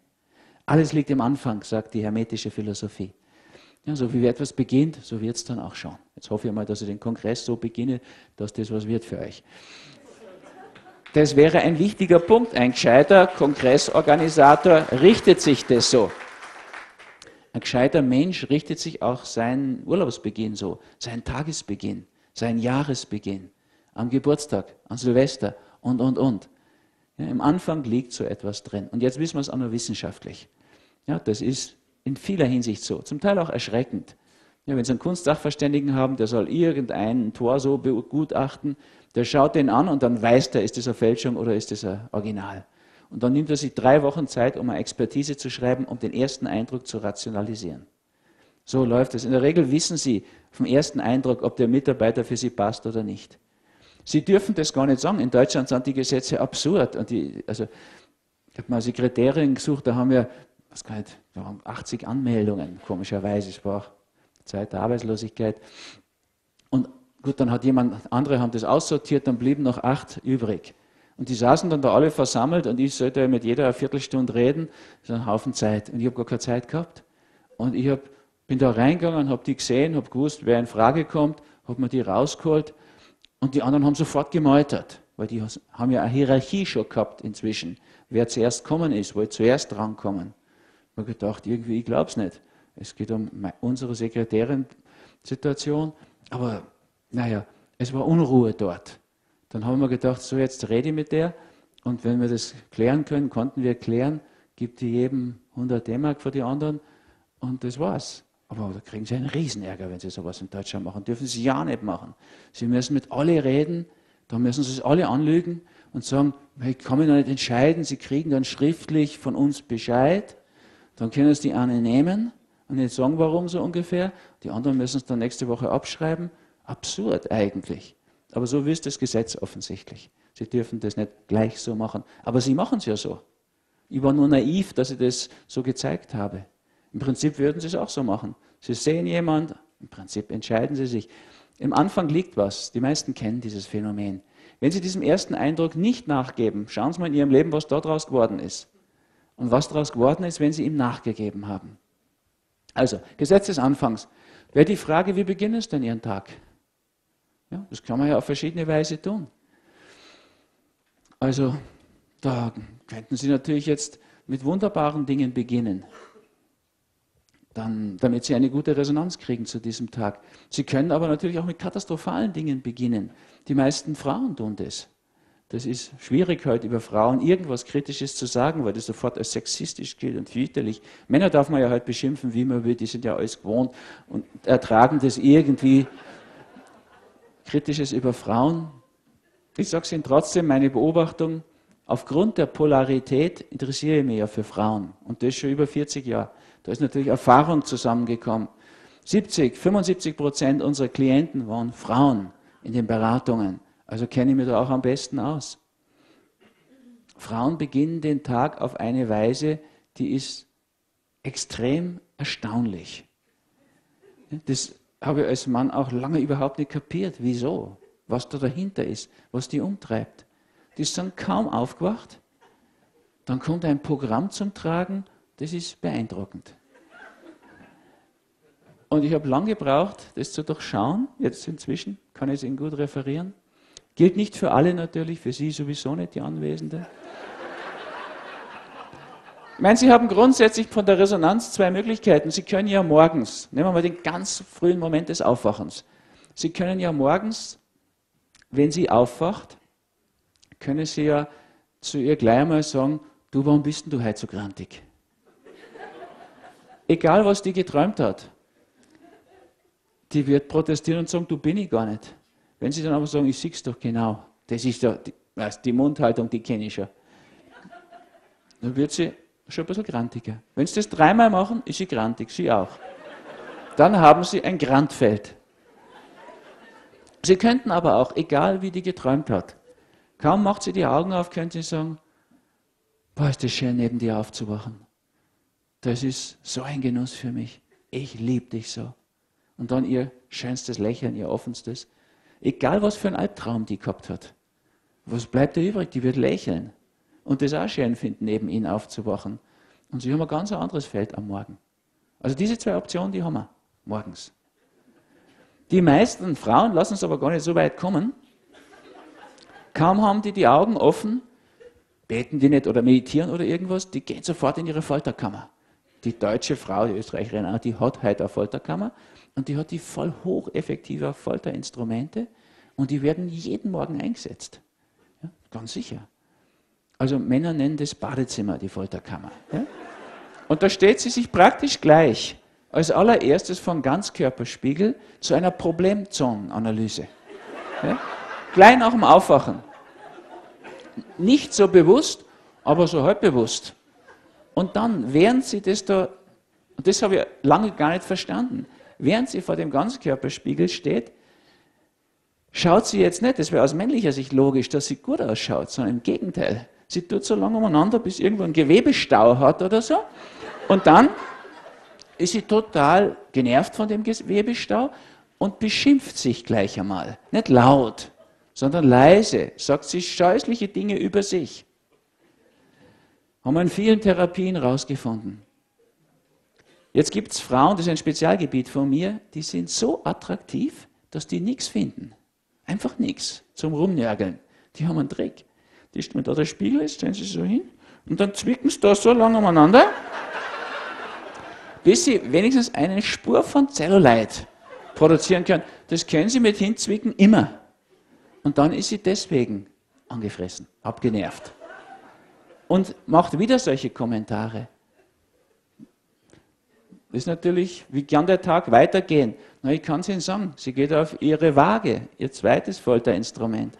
Alles liegt im Anfang, sagt die hermetische Philosophie. Ja, so wie etwas beginnt, so wird es dann auch schon. Jetzt hoffe ich mal, dass ich den Kongress so beginne, dass das was wird für euch. Das wäre ein wichtiger Punkt. Ein gescheiter Kongressorganisator richtet sich das so. Ein gescheiter Mensch richtet sich auch seinen Urlaubsbeginn so, seinen Tagesbeginn, seinen Jahresbeginn, am Geburtstag, an Silvester und. Ja, im Anfang liegt so etwas drin. Und jetzt wissen wir es auch nur wissenschaftlich. Ja, das ist in vieler Hinsicht so, zum Teil auch erschreckend. Ja, wenn Sie einen Kunstsachverständigen haben, der soll irgendein Torso begutachten, der schaut den an und dann weiß der, ist das eine Fälschung oder ist das ein Original. Und dann nimmt er sich 3 Wochen Zeit, um eine Expertise zu schreiben, um den ersten Eindruck zu rationalisieren. So läuft es. In der Regel wissen Sie vom ersten Eindruck, ob der Mitarbeiter für Sie passt oder nicht. Sie dürfen das gar nicht sagen. In Deutschland sind die Gesetze absurd. Und ich habe mal eine Sekretärin gesucht, da haben wir, was kann ich, da haben 80 Anmeldungen, komischerweise. Es war auch Zeit der Arbeitslosigkeit. Und gut, dann hat andere haben das aussortiert, dann blieben noch 8 übrig. Und die saßen dann da alle versammelt und ich sollte mit jeder eine Viertelstunde reden. Das ist ein Haufen Zeit. Und ich habe gar keine Zeit gehabt. Und ich bin da reingegangen, habe die gesehen, habe gewusst, wer in Frage kommt, habe mir die rausgeholt. Und die anderen haben sofort gemeutert, weil die haben ja eine Hierarchie schon gehabt inzwischen. Wer zuerst gekommen ist, wollte zuerst drankommen. Ich habe gedacht, irgendwie, ich glaube es nicht. Es geht um unsere Sekretärin-Situation. Aber naja, es war Unruhe dort. Dann haben wir gedacht, so jetzt rede ich mit der und wenn wir das klären können, konnten wir klären, gibt die jedem 100 D-Mark für die anderen und das war's. Aber da kriegen Sie einen Riesenärger, wenn Sie sowas in Deutschland machen. Dürfen Sie ja nicht machen. Sie müssen mit alle reden, da müssen Sie es alle anlügen und sagen, ich kann mich noch nicht entscheiden, Sie kriegen dann schriftlich von uns Bescheid, dann können Sie die einen nehmen und nicht sagen, warum so ungefähr. Die anderen müssen es dann nächste Woche abschreiben. Absurd eigentlich. Aber so ist das Gesetz offensichtlich. Sie dürfen das nicht gleich so machen. Aber Sie machen es ja so. Ich war nur naiv, dass ich das so gezeigt habe. Im Prinzip würden Sie es auch so machen. Sie sehen jemanden, im Prinzip entscheiden Sie sich. Im Anfang liegt was. Die meisten kennen dieses Phänomen. Wenn Sie diesem ersten Eindruck nicht nachgeben, schauen Sie mal in Ihrem Leben, was da draus geworden ist. Und was daraus geworden ist, wenn Sie ihm nachgegeben haben. Also, Gesetz des Anfangs. Wäre die Frage, wie beginnen Sie denn Ihren Tag? Ja, das kann man ja auf verschiedene Weise tun. Also, da könnten Sie natürlich jetzt mit wunderbaren Dingen beginnen, damit Sie eine gute Resonanz kriegen zu diesem Tag. Sie können aber natürlich auch mit katastrophalen Dingen beginnen. Die meisten Frauen tun das. Das ist schwierig heute über Frauen irgendwas Kritisches zu sagen, weil das sofort als sexistisch gilt und fürchterlich. Männer darf man ja heute beschimpfen, wie man will, die sind ja alles gewohnt und ertragen das irgendwie. Kritisches über Frauen. Ich sage es Ihnen trotzdem, meine Beobachtung, aufgrund der Polarität interessiere ich mich ja für Frauen. Und das schon über 40 Jahre. Da ist natürlich Erfahrung zusammengekommen. 75% unserer Klienten waren Frauen in den Beratungen. Also kenne ich mich da auch am besten aus. Frauen beginnen den Tag auf eine Weise, die ist extrem erstaunlich. Das habe ich als Mann auch lange überhaupt nicht kapiert, wieso, was da dahinter ist, was die umtreibt. Die sind kaum aufgewacht, dann kommt ein Programm zum Tragen, das ist beeindruckend. Und ich habe lange gebraucht, das zu durchschauen, jetzt inzwischen kann ich es Ihnen gut referieren. Gilt nicht für alle natürlich, für Sie sowieso nicht, die Anwesenden. Ich meine, Sie haben grundsätzlich von der Resonanz 2 Möglichkeiten. Sie können ja morgens, nehmen wir mal den ganz frühen Moment des Aufwachens. Sie können ja morgens, wenn Sie aufwacht, können Sie ja zu ihr gleich einmal sagen, du, warum bist denn du heute so grantig? Egal, was die geträumt hat. Die wird protestieren und sagen, du bin ich gar nicht. Wenn Sie dann aber sagen, ich sehe es doch genau, das ist doch die Mundhaltung, die kenne ich schon. Dann wird sie schon ein bisschen grantiger. Wenn Sie das 3-mal machen, ist sie grantig, sie auch. Dann haben Sie ein Grantfeld. Sie könnten aber auch, egal wie die geträumt hat, kaum macht sie die Augen auf, können Sie sagen, boah, ist das schön, neben dir aufzuwachen. Das ist so ein Genuss für mich. Ich liebe dich so. Und dann ihr schönstes Lächeln, ihr offenstes. Egal, was für ein Albtraum die gehabt hat. Was bleibt ihr übrig? Die wird lächeln. Und das auch schön finden, neben Ihnen aufzuwachen. Und Sie haben ein ganz anderes Feld am Morgen. Also diese 2 Optionen, die haben wir morgens. Die meisten Frauen lassen es aber gar nicht so weit kommen. Kaum haben die Augen offen, beten die nicht oder meditieren oder irgendwas, die gehen sofort in ihre Folterkammer. Die deutsche Frau, die Österreicherin auch, die hat heute eine Folterkammer und die hat die voll hocheffektiver Folterinstrumente und die werden jeden Morgen eingesetzt. Ja, ganz sicher. Also Männer nennen das Badezimmer die Folterkammer. Ja? Und da stellt sie sich praktisch gleich als allererstes von Ganzkörperspiegel zu einer Problemzonenanalyse. Ja? Gleich nach dem Aufwachen. Nicht so bewusst, aber so halb bewusst. Und dann, während sie das da, und das habe ich lange gar nicht verstanden, während sie vor dem Ganzkörperspiegel steht, schaut sie jetzt nicht, das wäre aus männlicher Sicht logisch, dass sie gut ausschaut, sondern im Gegenteil. Sie tut so lange umeinander, bis irgendwo ein Gewebestau hat oder so. Und dann ist sie total genervt von dem Gewebestau und beschimpft sich gleich einmal. Nicht laut, sondern leise, sagt sie scheußliche Dinge über sich. Haben wir in vielen Therapien rausgefunden. Jetzt gibt es Frauen, das ist ein Spezialgebiet von mir, die sind so attraktiv, dass die nichts finden. Einfach nichts zum Rumnörgeln. Die haben einen Trick. Die stellen da der Spiegel ist, stellen sie so hin und dann zwicken sie da so lange umeinander, bis sie wenigstens eine Spur von Zellulite produzieren können. Das können sie mit Hinzwicken immer. Und dann ist sie deswegen angefressen, abgenervt. Und macht wieder solche Kommentare. Das ist natürlich, wie kann der Tag weitergehen? Na, ich kann es Ihnen sagen, sie geht auf ihre Waage, ihr zweites Folterinstrument.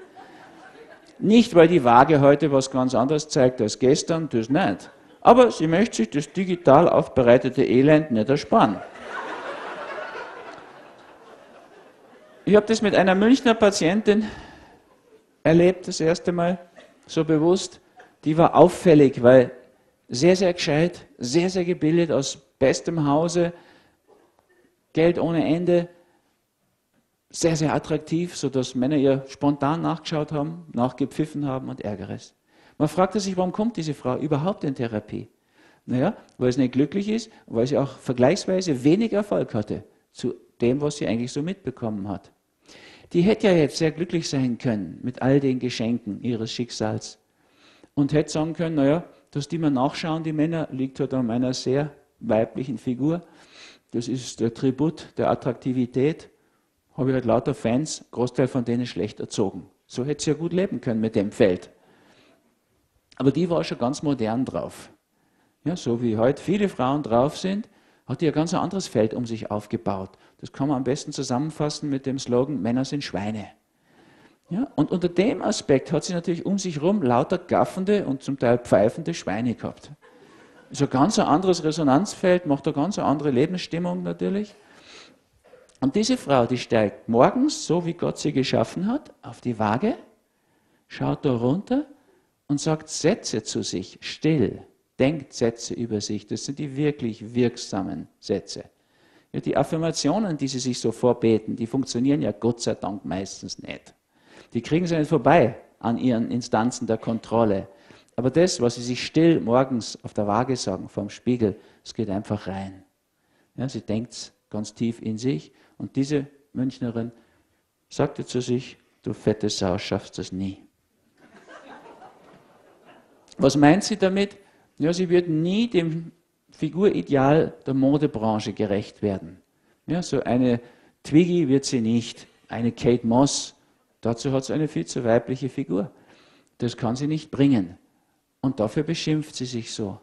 Nicht, weil die Waage heute was ganz anderes zeigt als gestern, das nicht. Aber sie möchte sich das digital aufbereitete Elend nicht ersparen. Ich habe das mit einer Münchner Patientin erlebt, das erste Mal, so bewusst. Die war auffällig, weil sehr, sehr gescheit, sehr, sehr gebildet, aus bestem Hause, Geld ohne Ende, sehr, sehr attraktiv, sodass Männer ihr spontan nachgeschaut haben, nachgepfiffen haben und Ärgeres. Man fragte sich, warum kommt diese Frau überhaupt in Therapie? Naja, weil sie nicht glücklich ist, weil sie auch vergleichsweise wenig Erfolg hatte zu dem, was sie eigentlich so mitbekommen hat. Die hätte ja jetzt sehr glücklich sein können mit all den Geschenken ihres Schicksals und hätte sagen können, naja, dass die mal nachschauen, die Männer, liegt halt an meiner sehr weiblichen Figur. Das ist der Tribut der Attraktivität. Habe ich halt lauter Fans, Großteil von denen schlecht erzogen. So hätte sie ja gut leben können mit dem Feld. Aber die war schon ganz modern drauf. Ja, so wie heute viele Frauen drauf sind, hat die ja ganz ein anderes Feld um sich aufgebaut. Das kann man am besten zusammenfassen mit dem Slogan, Männer sind Schweine. Ja, und unter dem Aspekt hat sie natürlich um sich herum lauter gaffende und zum Teil pfeifende Schweine gehabt. So ein ganz anderes Resonanzfeld, macht eine ganz andere Lebensstimmung natürlich. Und diese Frau, die steigt morgens, so wie Gott sie geschaffen hat, auf die Waage, schaut da runter und sagt Sätze zu sich, still, denkt Sätze über sich. Das sind die wirklich wirksamen Sätze. Ja, die Affirmationen, die sie sich so vorbeten, die funktionieren ja Gott sei Dank meistens nicht. Die kriegen sie nicht vorbei an ihren Instanzen der Kontrolle. Aber das, was sie sich still morgens auf der Waage sagen, vorm Spiegel, es geht einfach rein. Ja, sie denkt es ganz tief in sich. Und diese Münchnerin sagte zu sich, du fette Sau, schaffst das nie. Was meint sie damit? Ja, sie wird nie dem Figurideal der Modebranche gerecht werden. Ja, so eine Twiggy wird sie nicht, eine Kate Moss. Dazu hat sie eine viel zu weibliche Figur. Das kann sie nicht bringen. Und dafür beschimpft sie sich so.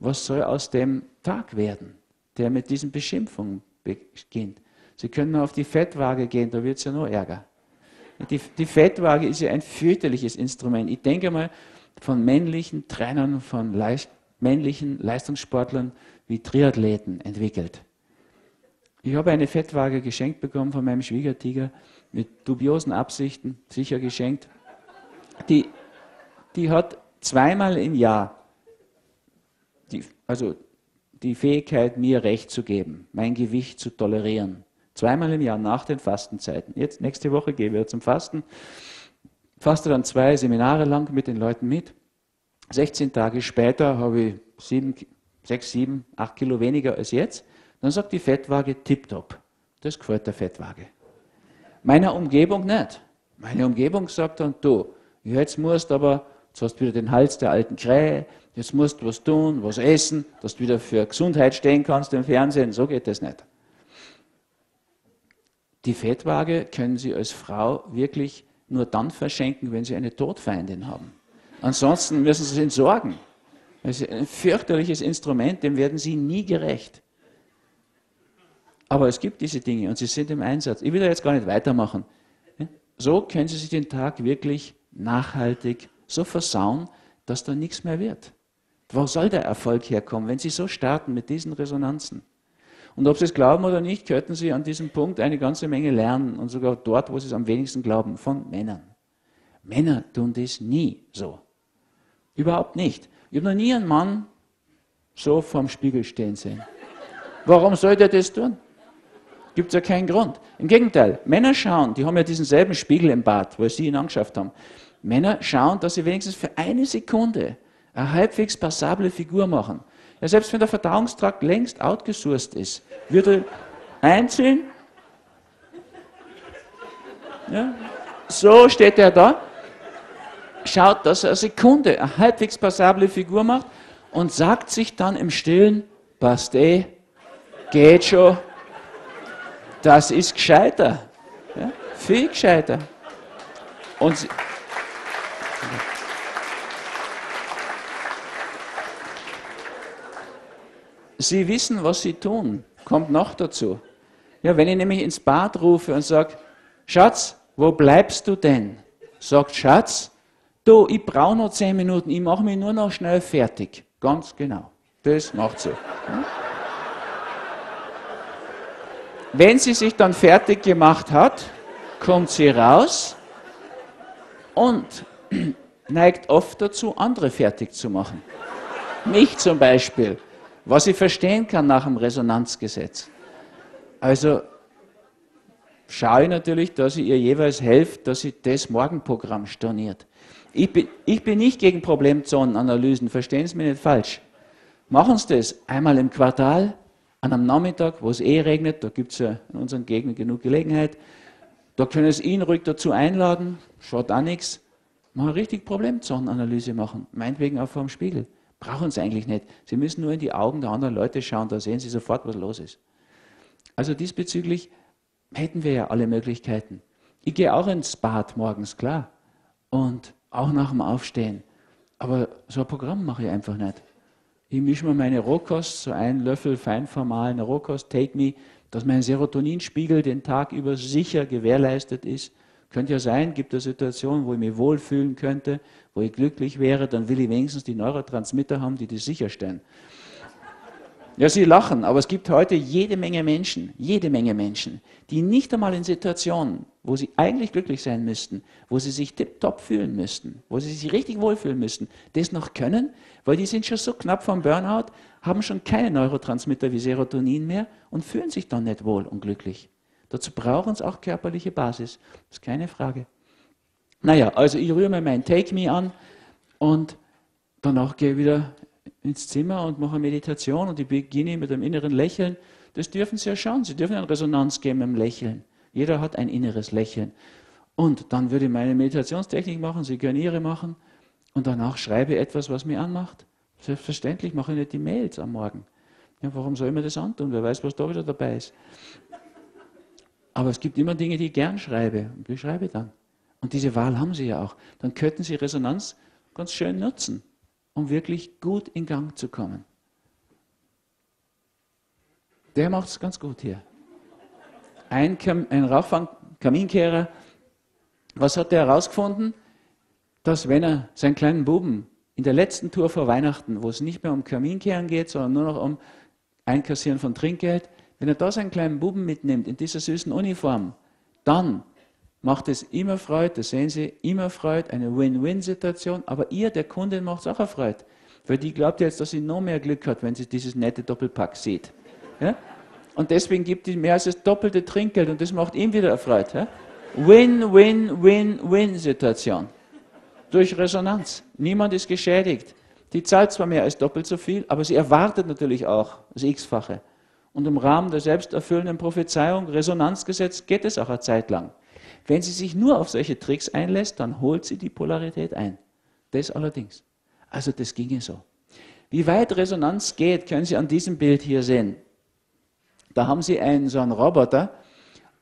Was soll aus dem Tag werden, der mit diesen Beschimpfungen beginnt? Sie können nur auf die Fettwaage gehen, da wird es ja nur Ärger. Die Fettwaage ist ja ein fürchterliches Instrument. Ich denke mal, von männlichen Trainern, von männlichen Leistungssportlern wie Triathleten entwickelt. Ich habe eine Fettwaage geschenkt bekommen von meinem Schwiegertiger, mit dubiosen Absichten, sicher geschenkt. Die hat zweimal im Jahr die Fähigkeit, mir Recht zu geben, mein Gewicht zu tolerieren. Zweimal im Jahr nach den Fastenzeiten. Jetzt, nächste Woche gehen wir zum Fasten. Faste dann 2 Seminare lang mit den Leuten mit. 16 Tage später habe ich 6, 7, 8 Kilo weniger als jetzt. Dann sagt die Fettwaage tipptopp. Das gefällt der Fettwaage. Meiner Umgebung nicht. Meine Umgebung sagt dann, du, jetzt musst aber, jetzt hast du wieder den Hals der alten Krähe, jetzt musst du was tun, was essen, dass du wieder für Gesundheit stehen kannst im Fernsehen. So geht das nicht. Die Fettwaage können Sie als Frau wirklich nur dann verschenken, wenn Sie eine Todfeindin haben. Ansonsten müssen Sie sich entsorgen. Das ist ein fürchterliches Instrument, dem werden Sie nie gerecht. Aber es gibt diese Dinge und sie sind im Einsatz. Ich will da jetzt gar nicht weitermachen. So können Sie sich den Tag wirklich nachhaltig so versauen, dass da nichts mehr wird. Wo soll der Erfolg herkommen, wenn Sie so starten mit diesen Resonanzen? Und ob Sie es glauben oder nicht, könnten Sie an diesem Punkt eine ganze Menge lernen und sogar dort, wo Sie es am wenigsten glauben, von Männern. Männer tun das nie so. Überhaupt nicht. Ich habe noch nie einen Mann so vorm Spiegel stehen sehen. Warum soll der das tun? Gibt es ja keinen Grund. Im Gegenteil, Männer schauen, die haben ja diesen selben Spiegel im Bad, wo Sie ihn angeschafft haben. Männer schauen, dass sie wenigstens für eine Sekunde eine halbwegs passable Figur machen. Ja, selbst wenn der Verdauungstrakt längst outgesourced ist, würde er einziehen. Ja, so steht er da, schaut, dass er eine Sekunde eine halbwegs passable Figur macht und sagt sich dann im Stillen, passt eh, geht schon, das ist gescheiter, ja, viel gescheiter. Und Sie wissen, was Sie tun, kommt noch dazu. Ja, wenn ich nämlich ins Bad rufe und sage, Schatz, wo bleibst du denn? Sagt Schatz, du, ich brauche noch 10 Minuten, ich mache mich nur noch schnell fertig. Ganz genau, das macht sie. Ja? Wenn sie sich dann fertig gemacht hat, kommt sie raus und neigt oft dazu, andere fertig zu machen. Mich zum Beispiel. Was ich verstehen kann nach dem Resonanzgesetz. Also schaue ich natürlich, dass ich ihr jeweils helfe, dass sie das Morgenprogramm storniert. Ich bin nicht gegen Problemzonenanalysen, verstehen Sie mich nicht falsch. Machen Sie das einmal im Quartal, an einem Nachmittag, wo es eh regnet, da gibt es ja in unseren Gegenden genug Gelegenheit. Da können Sie ihn ruhig dazu einladen, schaut auch nichts. Mal richtig Problemzonenanalyse machen, meinetwegen auch vor dem Spiegel. Brauchen Sie eigentlich nicht. Sie müssen nur in die Augen der anderen Leute schauen, da sehen Sie sofort, was los ist. Also diesbezüglich hätten wir ja alle Möglichkeiten. Ich gehe auch ins Bad morgens, klar. Und auch nach dem Aufstehen. Aber so ein Programm mache ich einfach nicht. Ich mische mir meine Rohkost, so einen Löffel feinformalen Rohkost, Take Me, dass mein Serotoninspiegel den Tag über sicher gewährleistet ist. Könnte ja sein, gibt es Situationen, wo ich mich wohlfühlen könnte, wo ich glücklich wäre, dann will ich wenigstens die Neurotransmitter haben, die das sicherstellen. Ja, Sie lachen, aber es gibt heute jede Menge Menschen, die nicht einmal in Situationen, wo sie eigentlich glücklich sein müssten, wo sie sich tipptopp fühlen müssten, wo sie sich richtig wohlfühlen müssten, das noch können, weil die sind schon so knapp vom Burnout, haben schon keine Neurotransmitter wie Serotonin mehr und fühlen sich dann nicht wohl und glücklich. Dazu brauchen es auch körperliche Basis, das ist keine Frage. Naja, also ich rühre mir mein Take Me an und danach gehe ich wieder ins Zimmer und mache Meditation und ich beginne mit einem inneren Lächeln. Das dürfen Sie ja schauen, Sie dürfen eine Resonanz geben im Lächeln. Jeder hat ein inneres Lächeln. Und dann würde ich meine Meditationstechnik machen, Sie können Ihre machen und danach schreibe ich etwas, was mich anmacht. Selbstverständlich mache ich nicht die Mails am Morgen. Ja, warum soll ich mir das antun? Wer weiß, was da wieder dabei ist. Aber es gibt immer Dinge, die ich gern schreibe. Und die schreibe ich dann. Und diese Wahl haben Sie ja auch. Dann könnten Sie Resonanz ganz schön nutzen, um wirklich gut in Gang zu kommen. Der macht es ganz gut hier. Ein Rauchfang-Kaminkehrer, was hat der herausgefunden? Dass wenn er seinen kleinen Buben in der letzten Tour vor Weihnachten, wo es nicht mehr um Kaminkehren geht, sondern nur noch um Einkassieren von Trinkgeld, wenn er da seinen kleinen Buben mitnimmt, in dieser süßen Uniform, dann macht es immer Freude, das sehen Sie, immer Freude, eine Win-Win-Situation, aber ihr, der Kundin, macht es auch eine Freude, weil die glaubt jetzt, dass sie noch mehr Glück hat, wenn sie dieses nette Doppelpack sieht. Ja? Und deswegen gibt die mehr als das doppelte Trinkgeld und das macht ihm wieder eine Freude. Ja? Win-Win-Win-Win-Situation. Durch Resonanz. Niemand ist geschädigt. Die zahlt zwar mehr als doppelt so viel, aber sie erwartet natürlich auch das X-fache. Und im Rahmen der selbsterfüllenden Prophezeiung, Resonanzgesetz, geht es auch eine Zeit lang. Wenn sie sich nur auf solche Tricks einlässt, dann holt sie die Polarität ein. Das allerdings. Also das ginge so. Wie weit Resonanz geht, können Sie an diesem Bild hier sehen. Da haben Sie einen so einen Roboter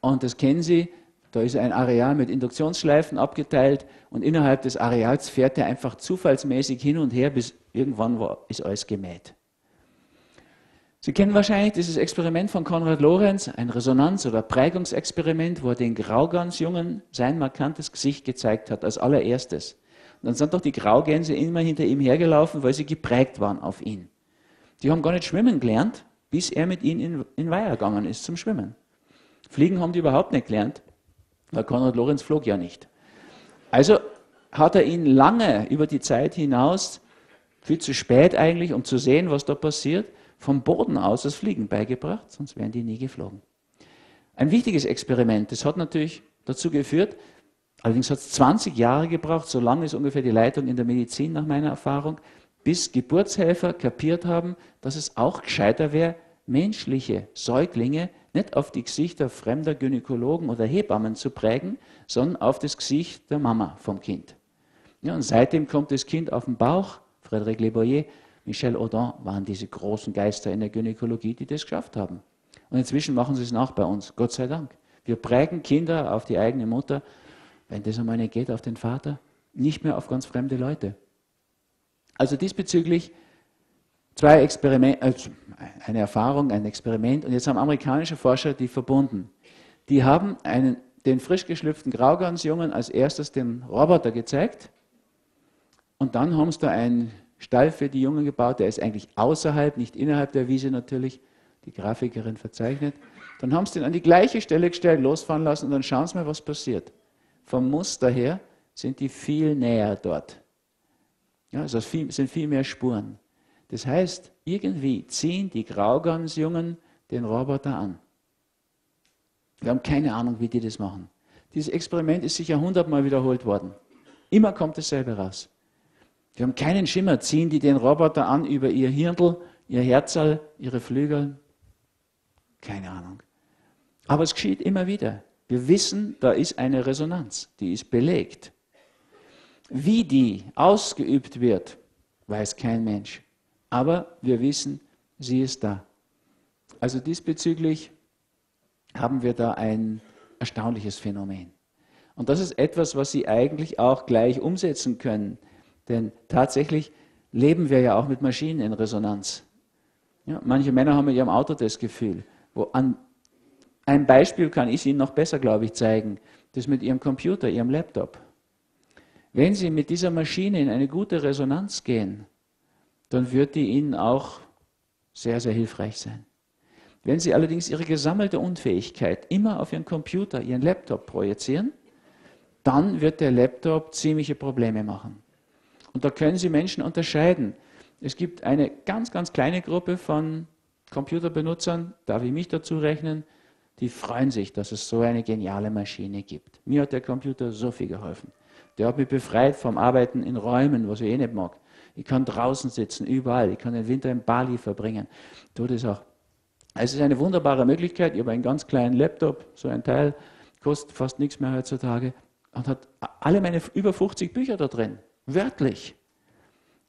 und das kennen Sie, Da ist ein Areal mit Induktionsschleifen abgeteilt und innerhalb des Areals fährt er einfach zufallsmäßig hin und her, bis irgendwann ist alles gemäht. Sie kennen wahrscheinlich dieses Experiment von Konrad Lorenz, ein Resonanz- oder Prägungsexperiment, wo er den Graugansjungen sein markantes Gesicht gezeigt hat, als allererstes. Und dann sind doch die Graugänse immer hinter ihm hergelaufen, weil sie geprägt waren auf ihn. Die haben gar nicht schwimmen gelernt, bis er mit ihnen in Weiher gegangen ist zum Schwimmen. Fliegen haben die überhaupt nicht gelernt, weil Konrad Lorenz flog ja nicht. Also hat er ihn lange über die Zeit hinaus, viel zu spät eigentlich, um zu sehen, was da passiert, vom Boden aus das Fliegen beigebracht, sonst wären die nie geflogen. Ein wichtiges Experiment, das hat natürlich dazu geführt, allerdings hat es 20 Jahre gebraucht, so lange ist ungefähr die Leitung in der Medizin nach meiner Erfahrung, bis Geburtshelfer kapiert haben, dass es auch gescheiter wäre, menschliche Säuglinge nicht auf die Gesichter fremder Gynäkologen oder Hebammen zu prägen, sondern auf das Gesicht der Mama vom Kind. Ja, und seitdem kommt das Kind auf den Bauch. Frédéric Leboyer, Michel Audin waren diese großen Geister in der Gynäkologie, die das geschafft haben. Und inzwischen machen sie es nach bei uns, Gott sei Dank. Wir prägen Kinder auf die eigene Mutter, wenn das einmal nicht geht, auf den Vater, nicht mehr auf ganz fremde Leute. Also diesbezüglich zwei Experimente, eine Erfahrung, ein Experiment, und jetzt haben amerikanische Forscher die verbunden. Die haben den frisch geschlüpften Graugansjungen als erstes dem Roboter gezeigt und dann haben sie da einen Stall für die Jungen gebaut, der ist eigentlich außerhalb, nicht innerhalb der Wiese natürlich, die Grafikerin verzeichnet. Dann haben sie den an die gleiche Stelle gestellt, losfahren lassen und dann schauen sie mal, was passiert. Vom Muster her sind die viel näher dort. Ja, also sind viel mehr Spuren. Das heißt, irgendwie ziehen die Graugansjungen den Roboter an. Wir haben keine Ahnung, wie die das machen. Dieses Experiment ist sicher 100-mal wiederholt worden. Immer kommt dasselbe raus. Wir haben keinen Schimmer, ziehen die den Roboter an über ihr Hirndl, ihr Herzerl, ihre Flügel. Keine Ahnung. Aber es geschieht immer wieder. Wir wissen, da ist eine Resonanz, die ist belegt. Wie die ausgeübt wird, weiß kein Mensch. Aber wir wissen, sie ist da. Also diesbezüglich haben wir da ein erstaunliches Phänomen. Und das ist etwas, was Sie eigentlich auch gleich umsetzen können. Denn tatsächlich leben wir ja auch mit Maschinen in Resonanz. Ja, manche Männer haben mit ihrem Auto das Gefühl, ein Beispiel kann ich Ihnen noch besser, glaube ich, zeigen. Das mit Ihrem Computer, Ihrem Laptop. Wenn Sie mit dieser Maschine in eine gute Resonanz gehen, dann wird die Ihnen auch sehr, sehr hilfreich sein. Wenn Sie allerdings Ihre gesammelte Unfähigkeit immer auf Ihren Computer, Ihren Laptop projizieren, dann wird der Laptop ziemliche Probleme machen. Und da können Sie Menschen unterscheiden. Es gibt eine ganz, ganz kleine Gruppe von Computerbenutzern, darf ich mich dazu rechnen, die freuen sich, dass es so eine geniale Maschine gibt. Mir hat der Computer so viel geholfen. Der hat mich befreit vom Arbeiten in Räumen, was ich eh nicht mag. Ich kann draußen sitzen, überall. Ich kann den Winter in Bali verbringen. Tut es auch. Es ist eine wunderbare Möglichkeit. Ich habe einen ganz kleinen Laptop, so ein Teil, kostet fast nichts mehr heutzutage und hat alle meine über 50 Bücher da drin. Wörtlich.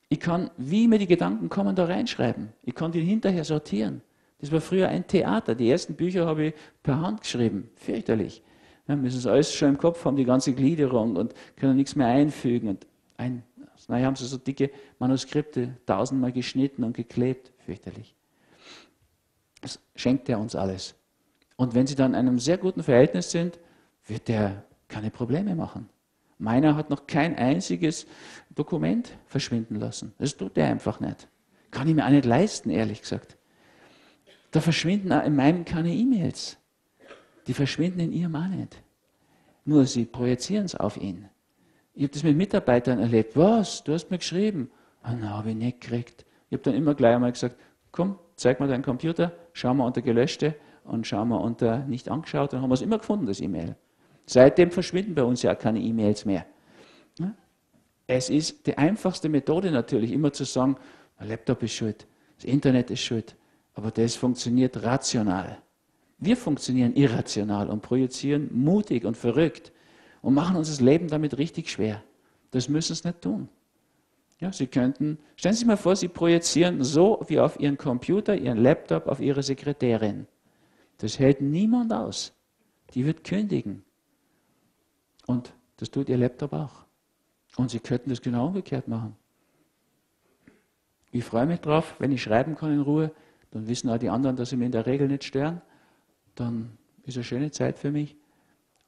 Ich kann, wie mir die Gedanken kommen, da reinschreiben. Ich kann die hinterher sortieren. Das war früher ein Theater. Die ersten Bücher habe ich per Hand geschrieben. Fürchterlich. Ja, müssen sie alles schon im Kopf haben, die ganze Gliederung und können nichts mehr einfügen. Und naja, haben sie so dicke Manuskripte, 1000-mal geschnitten und geklebt. Fürchterlich. Das schenkt er uns alles. Und wenn sie dann in einem sehr guten Verhältnis sind, wird der keine Probleme machen. Meiner hat noch kein einziges Dokument verschwinden lassen. Das tut er einfach nicht. Kann ich mir auch nicht leisten, ehrlich gesagt. Da verschwinden in meinem keine E-Mails. Die verschwinden in Ihrem auch nicht. Nur Sie projizieren es auf ihn. Ich habe das mit Mitarbeitern erlebt. Was? Du hast mir geschrieben. Ah, nein, habe ich nicht gekriegt. Ich habe dann immer gleich einmal gesagt, komm, zeig mal deinen Computer, schau mal unter Gelöschte und schau mal unter nicht angeschaut. Dann haben wir es immer gefunden, das E-Mail. Seitdem verschwinden bei uns ja keine E-Mails mehr. Es ist die einfachste Methode natürlich, immer zu sagen, der Laptop ist schuld, das Internet ist schuld. Aber das funktioniert rational. Wir funktionieren irrational und projizieren mutig und verrückt und machen uns das Leben damit richtig schwer. Das müssen Sie nicht tun. Ja, Sie könnten, stellen Sie sich mal vor, Sie projizieren so wie auf Ihren Computer, Ihren Laptop, auf Ihre Sekretärin. Das hält niemand aus. Die wird kündigen. Und das tut ihr Laptop auch. Und Sie könnten das genau umgekehrt machen. Ich freue mich drauf, wenn ich schreiben kann in Ruhe, dann wissen auch die anderen, dass sie mich in der Regel nicht stören. Dann ist eine schöne Zeit für mich.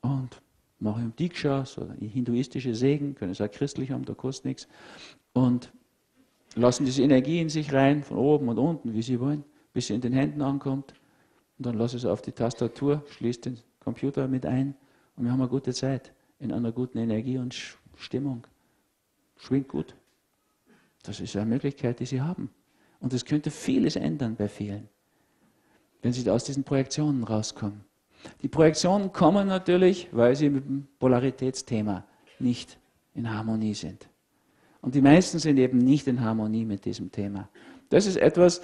Und mache ich um Diksha, so hinduistische Segen, können es auch christlich haben, da kostet nichts. Und lassen diese Energie in sich rein, von oben und unten, wie Sie wollen, bis sie in den Händen ankommt. Und dann lasse ich es auf die Tastatur, schließe den Computer mit ein und wir haben eine gute Zeit in einer guten Energie und Stimmung. Schwingt gut. Das ist eine Möglichkeit, die Sie haben. Und das könnte vieles ändern bei vielen, wenn Sie aus diesen Projektionen rauskommen. Die Projektionen kommen natürlich, weil sie mit dem Polaritätsthema nicht in Harmonie sind. Und die meisten sind eben nicht in Harmonie mit diesem Thema. Das ist etwas,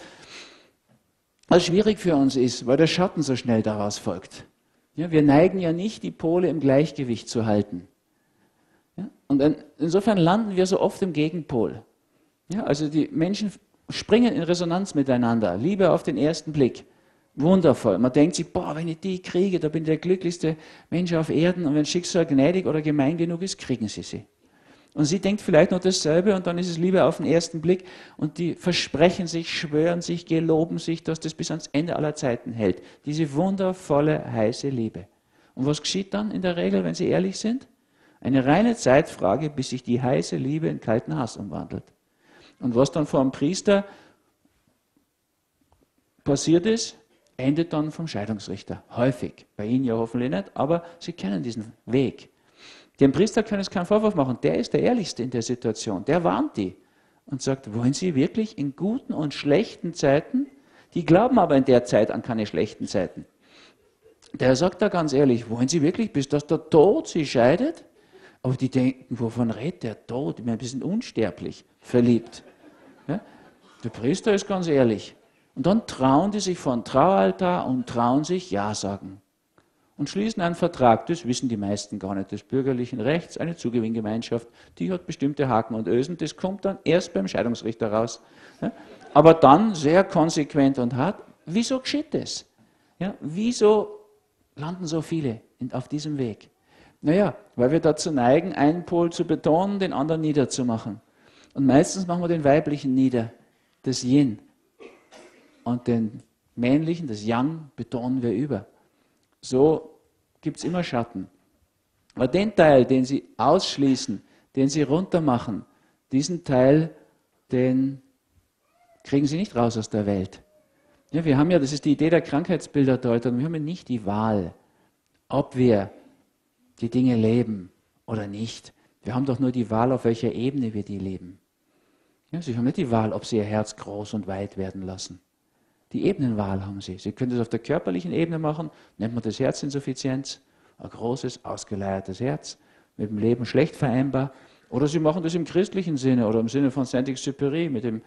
was schwierig für uns ist, weil der Schatten so schnell daraus folgt. Ja, wir neigen ja nicht, die Pole im Gleichgewicht zu halten. Ja, und insofern landen wir so oft im Gegenpol. Ja, also die Menschen springen in Resonanz miteinander. Liebe auf den ersten Blick. Wundervoll. Man denkt sich, boah, wenn ich die kriege, da bin ich der glücklichste Mensch auf Erden. Und wenn Schicksal gnädig oder gemein genug ist, kriegen sie sie. Und sie denkt vielleicht noch dasselbe und dann ist es Liebe auf den ersten Blick. Und die versprechen sich, schwören sich, geloben sich, dass das bis ans Ende aller Zeiten hält. Diese wundervolle, heiße Liebe. Und was geschieht dann in der Regel, wenn sie ehrlich sind? Eine reine Zeitfrage, bis sich die heiße Liebe in kalten Hass umwandelt. Und was dann vor einem Priester passiert ist, endet dann vom Scheidungsrichter. Häufig. Bei Ihnen ja hoffentlich nicht, aber Sie kennen diesen Weg. Dem Priester können Sie keinen Vorwurf machen. Der ist der Ehrlichste in der Situation. Der warnt die und sagt, wollen Sie wirklich in guten und schlechten Zeiten? Die glauben aber in der Zeit an keine schlechten Zeiten. Der sagt da ganz ehrlich, wollen Sie wirklich, bis dass der Tod Sie scheidet? Aber die denken, wovon redet der Tod? Ich meine, wir sind unsterblich verliebt. Ja? Der Priester ist ganz ehrlich. Und dann trauen die sich vor den Traualtar und trauen sich Ja sagen. Und schließen einen Vertrag, das wissen die meisten gar nicht, des bürgerlichen Rechts, eine Zugewinngemeinschaft, die hat bestimmte Haken und Ösen, das kommt dann erst beim Scheidungsrichter raus. Ja? Aber dann sehr konsequent und hart, wieso geschieht das? Ja? Wieso landen so viele auf diesem Weg? Naja, weil wir dazu neigen, einen Pol zu betonen, den anderen niederzumachen. Und meistens machen wir den weiblichen nieder, das Yin. Und den männlichen, das Yang, betonen wir über. So gibt es immer Schatten. Aber den Teil, den Sie ausschließen, den Sie runtermachen, diesen Teil, den kriegen Sie nicht raus aus der Welt. Ja, wir haben ja, das ist die Idee der Krankheitsbilderdeutung, wir haben ja nicht die Wahl, ob wir die Dinge leben oder nicht. Wir haben doch nur die Wahl, auf welcher Ebene wir die leben. Ja, Sie haben nicht die Wahl, ob Sie Ihr Herz groß und weit werden lassen. Die Ebenenwahl haben Sie. Sie können das auf der körperlichen Ebene machen, nennt man das Herzinsuffizienz, ein großes, ausgeleiertes Herz, mit dem Leben schlecht vereinbar. Oder Sie machen das im christlichen Sinne oder im Sinne von Saint-Exupéry mit dem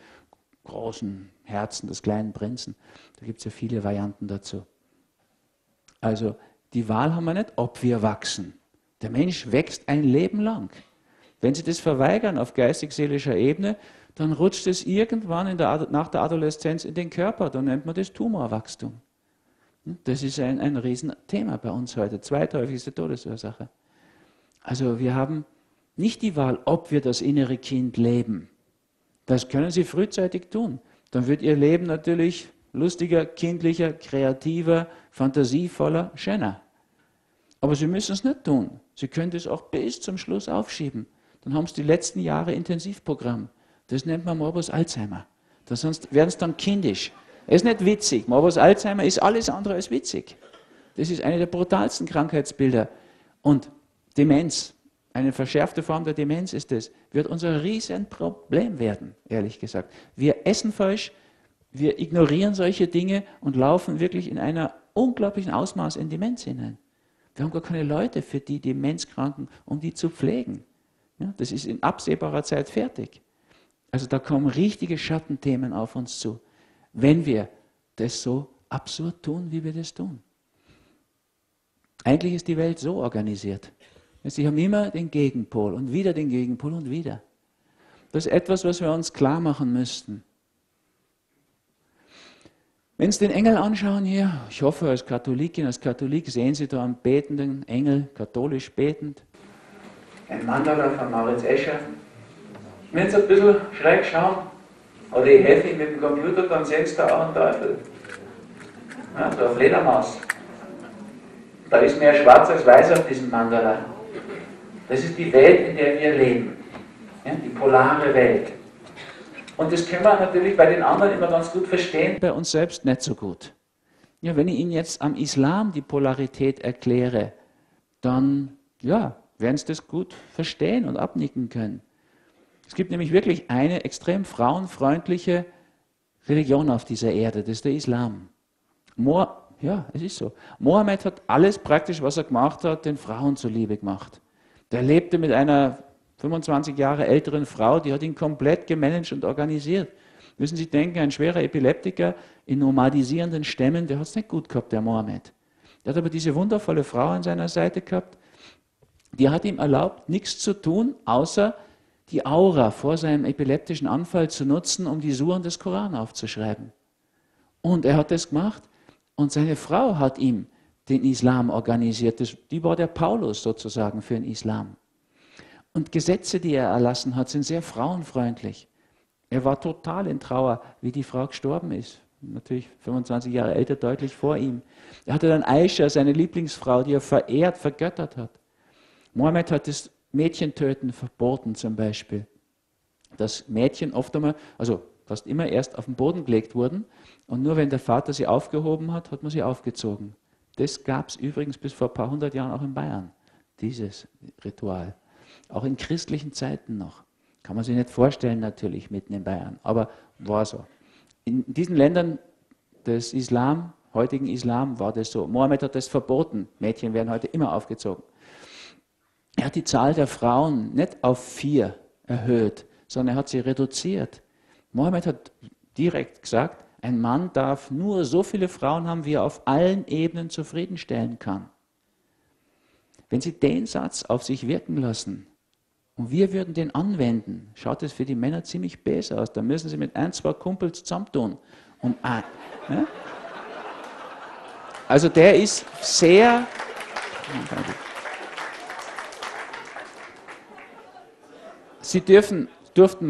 großen Herzen des kleinen Prinzen. Da gibt es ja viele Varianten dazu. Also die Wahl haben wir nicht, ob wir wachsen. Der Mensch wächst ein Leben lang. Wenn Sie das verweigern auf geistig-seelischer Ebene, dann rutscht es irgendwann nach der Adoleszenz in den Körper. Dann nennt man das Tumorwachstum. Das ist ein Riesenthema bei uns heute. Zweithäufigste Todesursache. Also wir haben nicht die Wahl, ob wir das innere Kind leben. Das können Sie frühzeitig tun. Dann wird Ihr Leben natürlich lustiger, kindlicher, kreativer, fantasievoller, schöner. Aber Sie müssen es nicht tun. Sie können das auch bis zum Schluss aufschieben. Dann haben Sie die letzten Jahre Intensivprogramm. Das nennt man Morbus Alzheimer. Sonst werden es dann kindisch. Es ist nicht witzig. Morbus Alzheimer ist alles andere als witzig. Das ist eine der brutalsten Krankheitsbilder. Und Demenz, eine verschärfte Form der Demenz ist das, wird unser Riesenproblem werden, ehrlich gesagt. Wir essen falsch, wir ignorieren solche Dinge und laufen wirklich in einer unglaublichen Ausmaß in Demenz hinein. Wir haben gar keine Leute für die Demenzkranken, um die zu pflegen. Ja, das ist in absehbarer Zeit fertig. Also da kommen richtige Schattenthemen auf uns zu, wenn wir das so absurd tun, wie wir das tun. Eigentlich ist die Welt so organisiert. Sie haben immer den Gegenpol und wieder den Gegenpol und wieder. Das ist etwas, was wir uns klar machen müssten. Wenn Sie den Engel anschauen hier, ich hoffe, als Katholikin, als Katholik sehen Sie da einen betenden Engel, katholisch betend. ein Mandala von Maurits Escher. Wenn Sie ein bisschen schräg schauen, oder ich helfe Ihnen mit dem Computer, dann sehen Sie da auch einen Teufel. Ja, so eine Fledermaus. Da ist mehr schwarz als weiß auf diesem Mandala. Das ist die Welt, in der wir leben. Ja, die polare Welt. Und das können wir natürlich bei den anderen immer ganz gut verstehen, bei uns selbst nicht so gut. Ja, wenn ich Ihnen jetzt am Islam die Polarität erkläre, dann ja, werden Sie das gut verstehen und abnicken können. Es gibt nämlich wirklich eine extrem frauenfreundliche Religion auf dieser Erde, das ist der Islam. Ja, es ist so. Mohammed hat alles praktisch, was er gemacht hat, den Frauen zuliebe gemacht. Der lebte mit einer 25 Jahre älteren Frau, die hat ihn komplett gemanagt und organisiert. Müssen Sie denken, ein schwerer Epileptiker in nomadisierenden Stämmen, der hat es nicht gut gehabt, der Mohammed. Der hat aber diese wundervolle Frau an seiner Seite gehabt, die hat ihm erlaubt, nichts zu tun, außer die Aura vor seinem epileptischen Anfall zu nutzen, um die Suren des Koran aufzuschreiben. Und er hat das gemacht und seine Frau hat ihm den Islam organisiert. Die war der Paulus sozusagen für den Islam. Und Gesetze, die er erlassen hat, sind sehr frauenfreundlich. Er war total in Trauer, wie die Frau gestorben ist. Natürlich 25 Jahre älter, deutlich vor ihm. Er hatte dann Aisha, seine Lieblingsfrau, die er verehrt, vergöttert hat. Mohammed hat das Mädchentöten verboten zum Beispiel. Dass Mädchen oft einmal, also fast immer erst auf den Boden gelegt wurden und nur wenn der Vater sie aufgehoben hat, hat man sie aufgezogen. Das gab es übrigens bis vor ein paar hundert Jahren auch in Bayern, dieses Ritual. Auch in christlichen Zeiten noch. Kann man sich nicht vorstellen natürlich mitten in Bayern, aber war so. In diesen Ländern des Islam, heutigen Islam, war das so. Mohammed hat das verboten. Mädchen werden heute immer aufgezogen. Er hat die Zahl der Frauen nicht auf 4 erhöht, sondern er hat sie reduziert. Mohammed hat direkt gesagt, ein Mann darf nur so viele Frauen haben, wie er auf allen Ebenen zufriedenstellen kann. Wenn Sie den Satz auf sich wirken lassen und wir würden den anwenden, schaut es für die Männer ziemlich besser aus. Da müssen Sie mit 1, 2 Kumpels zusammentun. Ne? Also der ist sehr... Sie durften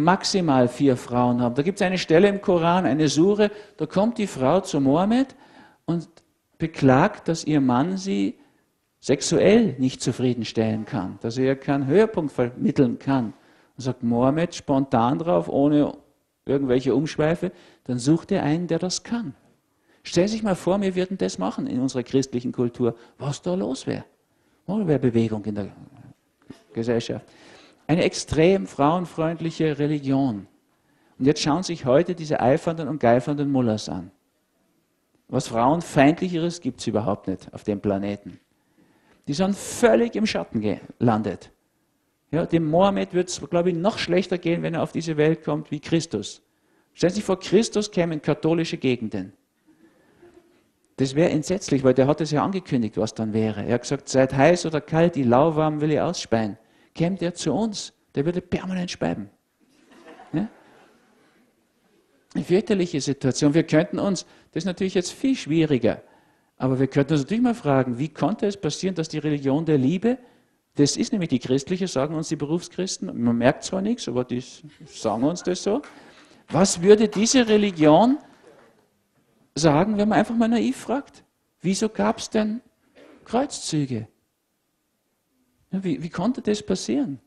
maximal 4 Frauen haben. Da gibt es eine Stelle im Koran, eine Sure, da kommt die Frau zu Mohammed und beklagt, dass ihr Mann sie sexuell nicht zufriedenstellen kann, dass er ihr keinen Höhepunkt vermitteln kann. Und sagt Mohammed spontan drauf, ohne irgendwelche Umschweife, dann sucht er einen, der das kann. Stell sich mal vor, wir würden das machen in unserer christlichen Kultur, was da los wäre. Oder wäre Bewegung in der Gesellschaft. Eine extrem frauenfreundliche Religion. Und jetzt schauen sich heute diese eifernden und geifernden Mullahs an. Was Frauenfeindlicheres gibt es überhaupt nicht auf dem Planeten. Die sind völlig im Schatten gelandet. Ja, dem Mohammed wird es, glaube ich, noch schlechter gehen, wenn er auf diese Welt kommt, wie Christus. Stellen Sie sich vor, Christus käme in katholische Gegenden. Das wäre entsetzlich, weil der hat es ja angekündigt, was dann wäre. Er hat gesagt, seid heiß oder kalt, die lauwarm will ich ausspeien. Käme der zu uns, der würde permanent speiben. Ja? Eine fürchterliche Situation. Wir könnten uns, das ist natürlich jetzt viel schwieriger, aber wir könnten uns natürlich mal fragen, wie konnte es passieren, dass die Religion der Liebe, das ist nämlich die christliche, sagen uns die Berufschristen, man merkt zwar nichts, aber die sagen uns das so. Was würde diese Religion sagen, wenn man einfach mal naiv fragt? Wieso gab es denn Kreuzzüge? Wie konnte das passieren?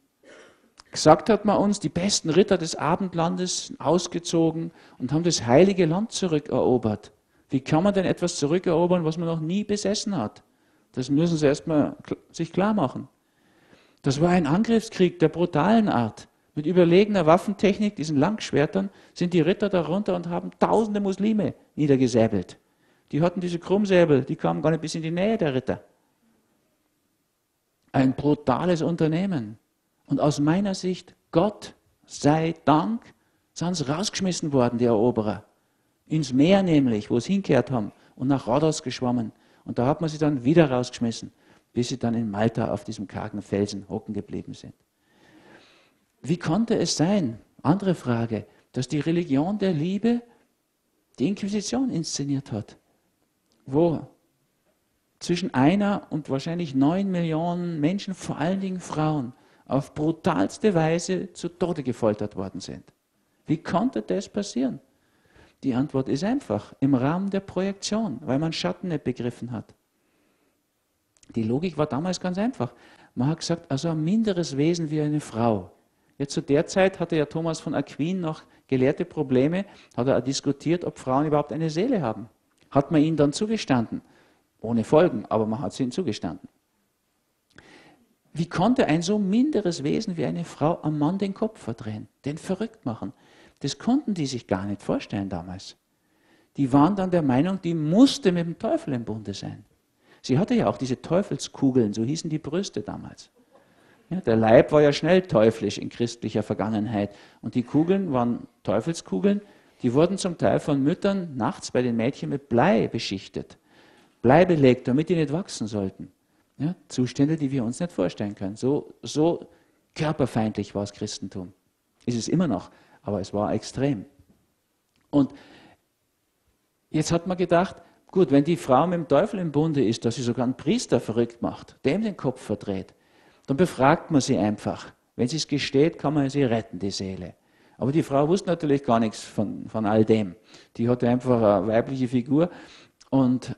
Gesagt hat man uns, die besten Ritter des Abendlandes sind ausgezogen und haben das heilige Land zurückerobert. Wie kann man denn etwas zurückerobern, was man noch nie besessen hat? Das müssen Sie erstmal sich klar machen. Das war ein Angriffskrieg der brutalen Art. Mit überlegener Waffentechnik, diesen Langschwertern, sind die Ritter darunter und haben tausende Muslime niedergesäbelt. Die hatten diese Krummsäbel, die kamen gar nicht bis in die Nähe der Ritter. Ein brutales Unternehmen. Und aus meiner Sicht, Gott sei Dank, sind sie rausgeschmissen worden, die Eroberer. Ins Meer nämlich, wo sie hingekehrt haben und nach Rhodos geschwommen. Und da hat man sie dann wieder rausgeschmissen, bis sie dann in Malta auf diesem kargen Felsen hocken geblieben sind. Wie konnte es sein, andere Frage, dass die Religion der Liebe die Inquisition inszeniert hat? Wo? Zwischen 1 und wahrscheinlich 9 Millionen Menschen, vor allen Dingen Frauen, auf brutalste Weise zu Tode gefoltert worden sind. Wie konnte das passieren? Die Antwort ist einfach, im Rahmen der Projektion, weil man Schatten nicht begriffen hat. Die Logik war damals ganz einfach. Man hat gesagt, also ein minderes Wesen wie eine Frau. Jetzt zu der Zeit hatte ja Thomas von Aquin noch gelehrte Probleme, hat er diskutiert, ob Frauen überhaupt eine Seele haben. Hat man ihnen dann zugestanden. Ohne Folgen, aber man hat es ihnen zugestanden. Wie konnte ein so minderes Wesen wie eine Frau am Mann den Kopf verdrehen, den verrückt machen? Das konnten die sich gar nicht vorstellen damals. Die waren dann der Meinung, die musste mit dem Teufel im Bunde sein. Sie hatte ja auch diese Teufelskugeln, so hießen die Brüste damals. Ja, der Leib war ja schnell teuflisch in christlicher Vergangenheit. Und die Kugeln waren Teufelskugeln, die wurden zum Teil von Müttern nachts bei den Mädchen mit Blei beschichtet. Blei belegt, damit die nicht wachsen sollten. Ja, Zustände, die wir uns nicht vorstellen können. So körperfeindlich war das Christentum. Ist es immer noch, aber es war extrem. Und jetzt hat man gedacht, gut, wenn die Frau mit dem Teufel im Bunde ist, dass sie sogar einen Priester verrückt macht, dem den Kopf verdreht, dann befragt man sie einfach. Wenn sie es gesteht, kann man sie retten, die Seele. Aber die Frau wusste natürlich gar nichts von all dem. Die hatte einfach eine weibliche Figur und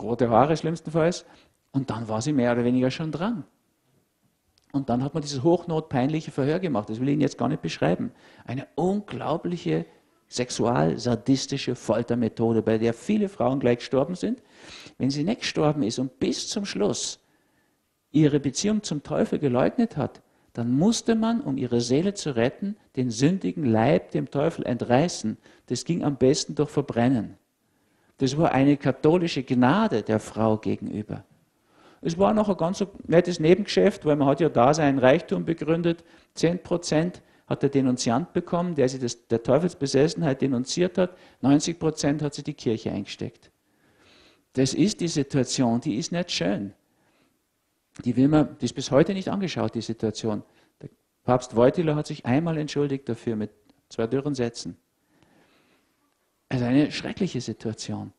rote Haare schlimmstenfalls. Und dann war sie mehr oder weniger schon dran. Und dann hat man dieses hochnotpeinliche Verhör gemacht. Das will ich Ihnen jetzt gar nicht beschreiben. Eine unglaubliche sexual-sadistische Foltermethode, bei der viele Frauen gleich gestorben sind. Wenn sie nicht gestorben ist und bis zum Schluss ihre Beziehung zum Teufel geleugnet hat, dann musste man, um ihre Seele zu retten, den sündigen Leib dem Teufel entreißen. Das ging am besten durch Verbrennen. Das war eine katholische Gnade der Frau gegenüber. Es war noch ein ganz nettes Nebengeschäft, weil man hat ja da seinen Reichtum begründet, 10% hat der Denunziant bekommen, der sie der Teufelsbesessenheit denunziert hat, 90% hat sie die Kirche eingesteckt. Das ist die Situation, die ist nicht schön. Die ist bis heute nicht angeschaut, die Situation. Der Papst Wojtyla hat sich einmal entschuldigt dafür mit 2 dürren Sätzen. Also eine schreckliche Situation.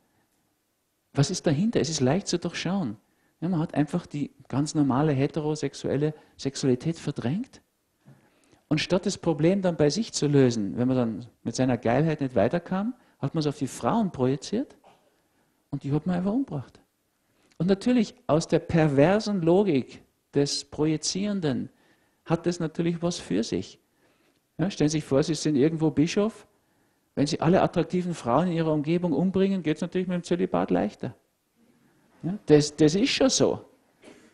Was ist dahinter? Es ist leicht zu durchschauen. Ja, man hat einfach die ganz normale heterosexuelle Sexualität verdrängt. Und statt das Problem dann bei sich zu lösen, wenn man dann mit seiner Geilheit nicht weiterkam, hat man es auf die Frauen projiziert und die hat man einfach umgebracht. Und natürlich aus der perversen Logik des Projizierenden hat das natürlich was für sich. Ja, stellen Sie sich vor, Sie sind irgendwo Bischof. Wenn Sie alle attraktiven Frauen in Ihrer Umgebung umbringen, geht es natürlich mit dem Zölibat leichter. Ja, das ist schon so.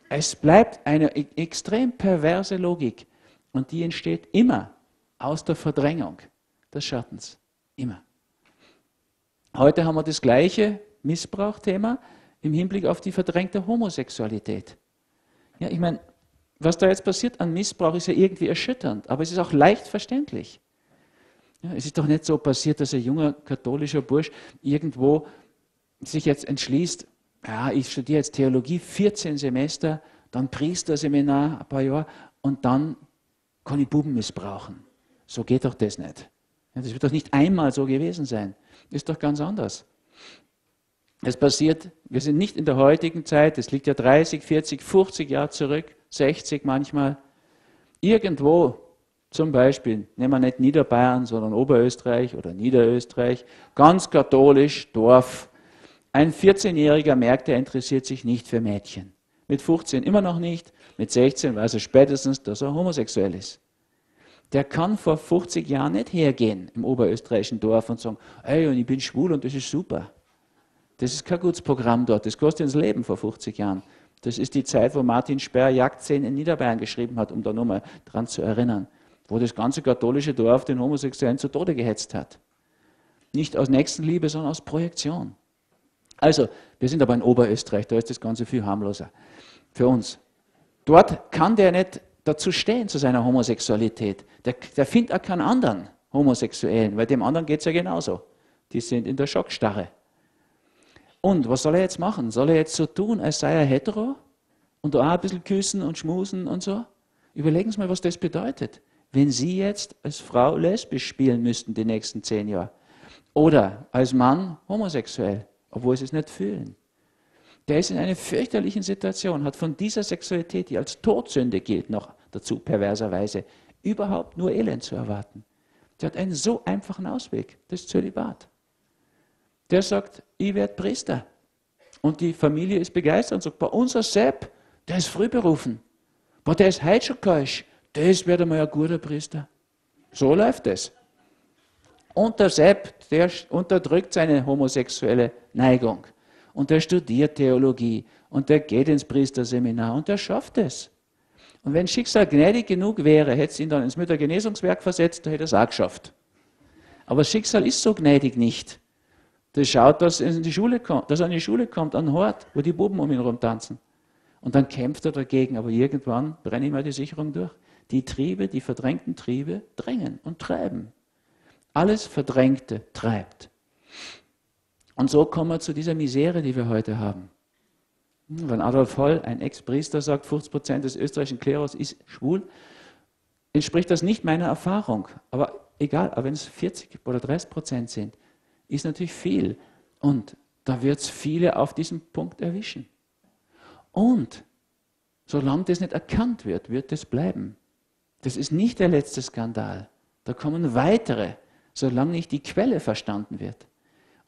Es bleibt eine extrem perverse Logik. Und die entsteht immer aus der Verdrängung des Schattens. Immer. Heute haben wir das gleiche Missbrauchthema im Hinblick auf die verdrängte Homosexualität. Ja, ich meine, was da jetzt passiert an Missbrauch, ist ja irgendwie erschütternd, aber es ist auch leicht verständlich. Ja, es ist doch nicht so passiert, dass ein junger katholischer Bursch irgendwo sich jetzt entschließt, ja, ich studiere jetzt Theologie, 14 Semester, dann Priesterseminar, ein paar Jahre, und dann kann ich Buben missbrauchen. So geht doch das nicht. Ja, das wird doch nicht einmal so gewesen sein. Ist doch ganz anders. Es passiert, wir sind nicht in der heutigen Zeit, es liegt ja 30, 40, 50 Jahre zurück, 60 manchmal. Irgendwo, zum Beispiel, nehmen wir nicht Niederbayern, sondern Oberösterreich oder Niederösterreich, ganz katholisch, Dorf. Ein 14-Jähriger merkt, er interessiert sich nicht für Mädchen. Mit 15 immer noch nicht, mit 16 weiß er spätestens, dass er homosexuell ist. Der kann vor 50 Jahren nicht hergehen im oberösterreichischen Dorf und sagen, ey, und ich bin schwul und das ist super. Das ist kein gutes Programm dort, das kostet ins Leben vor 50 Jahren. Das ist die Zeit, wo Martin Sperr Jagdszenen in Niederbayern geschrieben hat, um da nochmal dran zu erinnern, wo das ganze katholische Dorf den Homosexuellen zu Tode gehetzt hat. Nicht aus Nächstenliebe, sondern aus Projektion. Also, wir sind aber in Oberösterreich, da ist das Ganze viel harmloser für uns. Dort kann der nicht dazu stehen, zu seiner Homosexualität. Der findet auch keinen anderen Homosexuellen, weil dem anderen geht es ja genauso. Die sind in der Schockstarre. Und was soll er jetzt machen? Soll er jetzt so tun, als sei er hetero und da auch ein bisschen küssen und schmusen und so? Überlegen Sie mal, was das bedeutet. Wenn Sie jetzt als Frau lesbisch spielen müssten die nächsten 10 Jahre oder als Mann homosexuell, obwohl Sie es nicht fühlen. Der ist in einer fürchterlichen Situation, hat von dieser Sexualität, die als Todsünde gilt, noch dazu perverserweise, überhaupt nur Elend zu erwarten. Der hat einen so einfachen Ausweg, das Zölibat. Der sagt, ich werde Priester. Und die Familie ist begeistert und sagt, bei unser Sepp, der ist früh berufen. Boah, der ist heute schon keusch. Das wird einmal ein guter Priester. So läuft es. Und der Sepp, der unterdrückt seine homosexuelle Neigung. Und der studiert Theologie. Und der geht ins Priesterseminar. Und der schafft es. Und wenn Schicksal gnädig genug wäre, hätte es ihn dann ins Müttergenesungswerk versetzt, da hätte er es auch geschafft. Aber Schicksal ist so gnädig nicht. Das schaut, dass er in die Schule kommt, dass er an die Schule kommt, an den Hort, wo die Buben um ihn rumtanzen. Und dann kämpft er dagegen, aber irgendwann brennt ihm die Sicherung durch. Die Triebe, die verdrängten Triebe, drängen und treiben. Alles Verdrängte treibt. Und so kommen wir zu dieser Misere, die wir heute haben. Wenn Adolf Holl, ein Ex-Priester, sagt, 50% des österreichischen Klerus ist schwul, entspricht das nicht meiner Erfahrung. Aber egal, aber wenn es 40 oder 30% sind, ist natürlich viel. Und da wird es viele auf diesem Punkt erwischen. Und solange das nicht erkannt wird, wird das bleiben. Das ist nicht der letzte Skandal. Da kommen weitere, solange nicht die Quelle verstanden wird.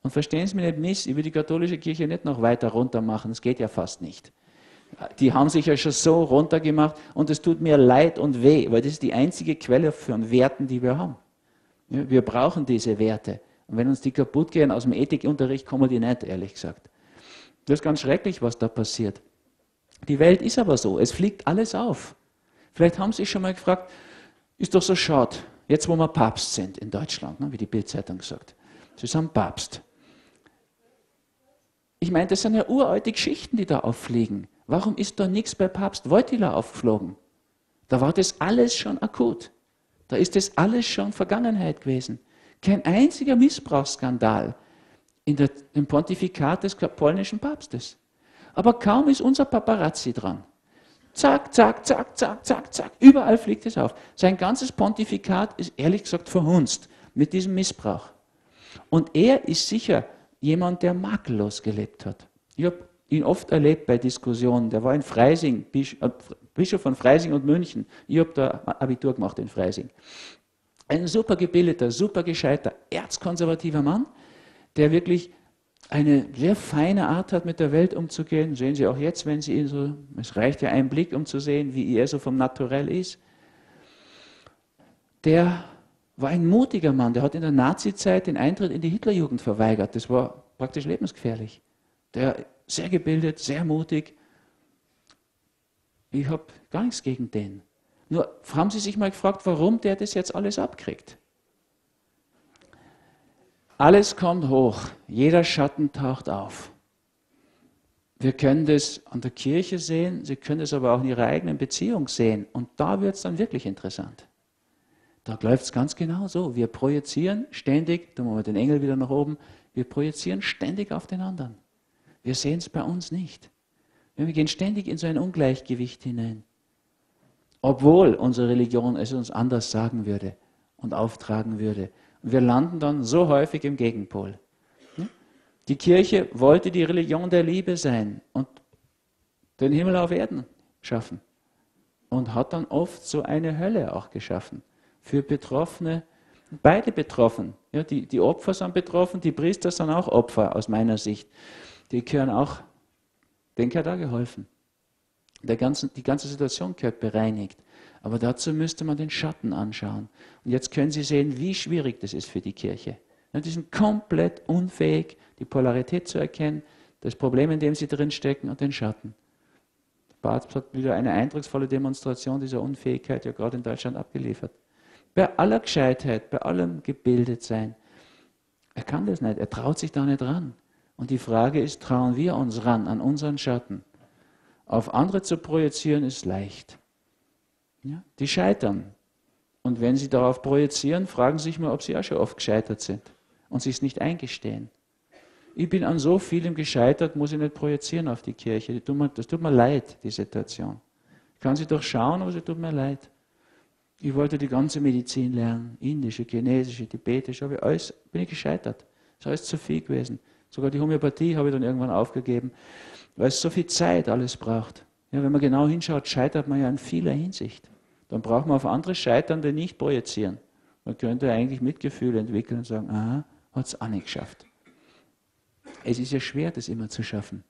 Und verstehen Sie mich nicht miss, ich will die katholische Kirche nicht noch weiter runter machen, es geht ja fast nicht. Die haben sich ja schon so runtergemacht und es tut mir leid und weh, weil das ist die einzige Quelle von Werten, die wir haben. Wir brauchen diese Werte. Und wenn uns die kaputt gehen, aus dem Ethikunterricht kommen die nicht, ehrlich gesagt. Das ist ganz schrecklich, was da passiert. Die Welt ist aber so, es fliegt alles auf. Vielleicht haben Sie sich schon mal gefragt, ist doch so schade, jetzt wo wir Papst sind in Deutschland, wie die Bild-Zeitung sagt. Sie sind Papst. Ich meine, das sind ja uralte Geschichten, die da auffliegen. Warum ist da nichts bei Papst Wojtyla aufgeflogen? Da war das alles schon akut. Da ist das alles schon Vergangenheit gewesen. Kein einziger Missbrauchsskandal im Pontifikat des polnischen Papstes. Aber kaum ist unser Paparazzi dran. Zack, zack, zack, zack, zack, zack. Überall fliegt es auf. Sein ganzes Pontifikat ist ehrlich gesagt verhunzt mit diesem Missbrauch. Und er ist sicher jemand, der makellos gelebt hat. Ich habe ihn oft erlebt bei Diskussionen. Der war in Freising, Bischof von Freising und München. Ich habe da Abitur gemacht in Freising. Ein super gebildeter, super gescheiter, erzkonservativer Mann, der wirklich eine sehr feine Art hat, mit der Welt umzugehen. Sehen Sie auch jetzt, wenn Sie ihn so, es reicht ja ein Blick, um zu sehen, wie er so vom Naturell ist. Der war ein mutiger Mann, der hat in der Nazizeit den Eintritt in die Hitlerjugend verweigert. Das war praktisch lebensgefährlich. Der sehr gebildet, sehr mutig. Ich habe gar nichts gegen den. Nur haben Sie sich mal gefragt, warum der das jetzt alles abkriegt? Alles kommt hoch, jeder Schatten taucht auf. Wir können das an der Kirche sehen, Sie können das aber auch in Ihrer eigenen Beziehung sehen. Und da wird es dann wirklich interessant. Da läuft es ganz genau so. Wir projizieren ständig, da machen wir den Engel wieder nach oben, wir projizieren ständig auf den anderen. Wir sehen es bei uns nicht. Wir gehen ständig in so ein Ungleichgewicht hinein. Obwohl unsere Religion es uns anders sagen würde und auftragen würde. Und wir landen dann so häufig im Gegenpol. Die Kirche wollte die Religion der Liebe sein und den Himmel auf Erden schaffen. Und hat dann oft so eine Hölle auch geschaffen. Für Betroffene, beide betroffen. Ja, die Opfer sind betroffen, die Priester sind auch Opfer, aus meiner Sicht. Die gehören auch, denen gehört auch geholfen. Die ganze Situation gehört bereinigt. Aber dazu müsste man den Schatten anschauen. Und jetzt können Sie sehen, wie schwierig das ist für die Kirche. Ja, die sind komplett unfähig, die Polarität zu erkennen, das Problem, in dem sie drinstecken und den Schatten. Der Papst hat wieder eine eindrucksvolle Demonstration dieser Unfähigkeit ja gerade in Deutschland abgeliefert. Bei aller Gescheitheit, bei allem Gebildetsein. Er kann das nicht, er traut sich da nicht ran. Und die Frage ist, trauen wir uns ran an unseren Schatten? Auf andere zu projizieren ist leicht. Ja? Die scheitern. Und wenn sie darauf projizieren, fragen sie sich mal, ob sie auch schon oft gescheitert sind und sich es nicht eingestehen. Ich bin an so vielem gescheitert, muss ich nicht projizieren auf die Kirche. Das tut mir leid, die Situation. Ich kann sie doch schauen, aber sie tut mir leid. Ich wollte die ganze Medizin lernen, indische, chinesische, tibetische, aber alles bin ich gescheitert. Das ist alles zu viel gewesen. Sogar die Homöopathie habe ich dann irgendwann aufgegeben, weil es so viel Zeit alles braucht. Ja, wenn man genau hinschaut, scheitert man ja in vieler Hinsicht. dann braucht man auf andere Scheiternde nicht projizieren. Man könnte eigentlich Mitgefühl entwickeln und sagen, aha, hat es auch nicht geschafft. Es ist ja schwer, das immer zu schaffen.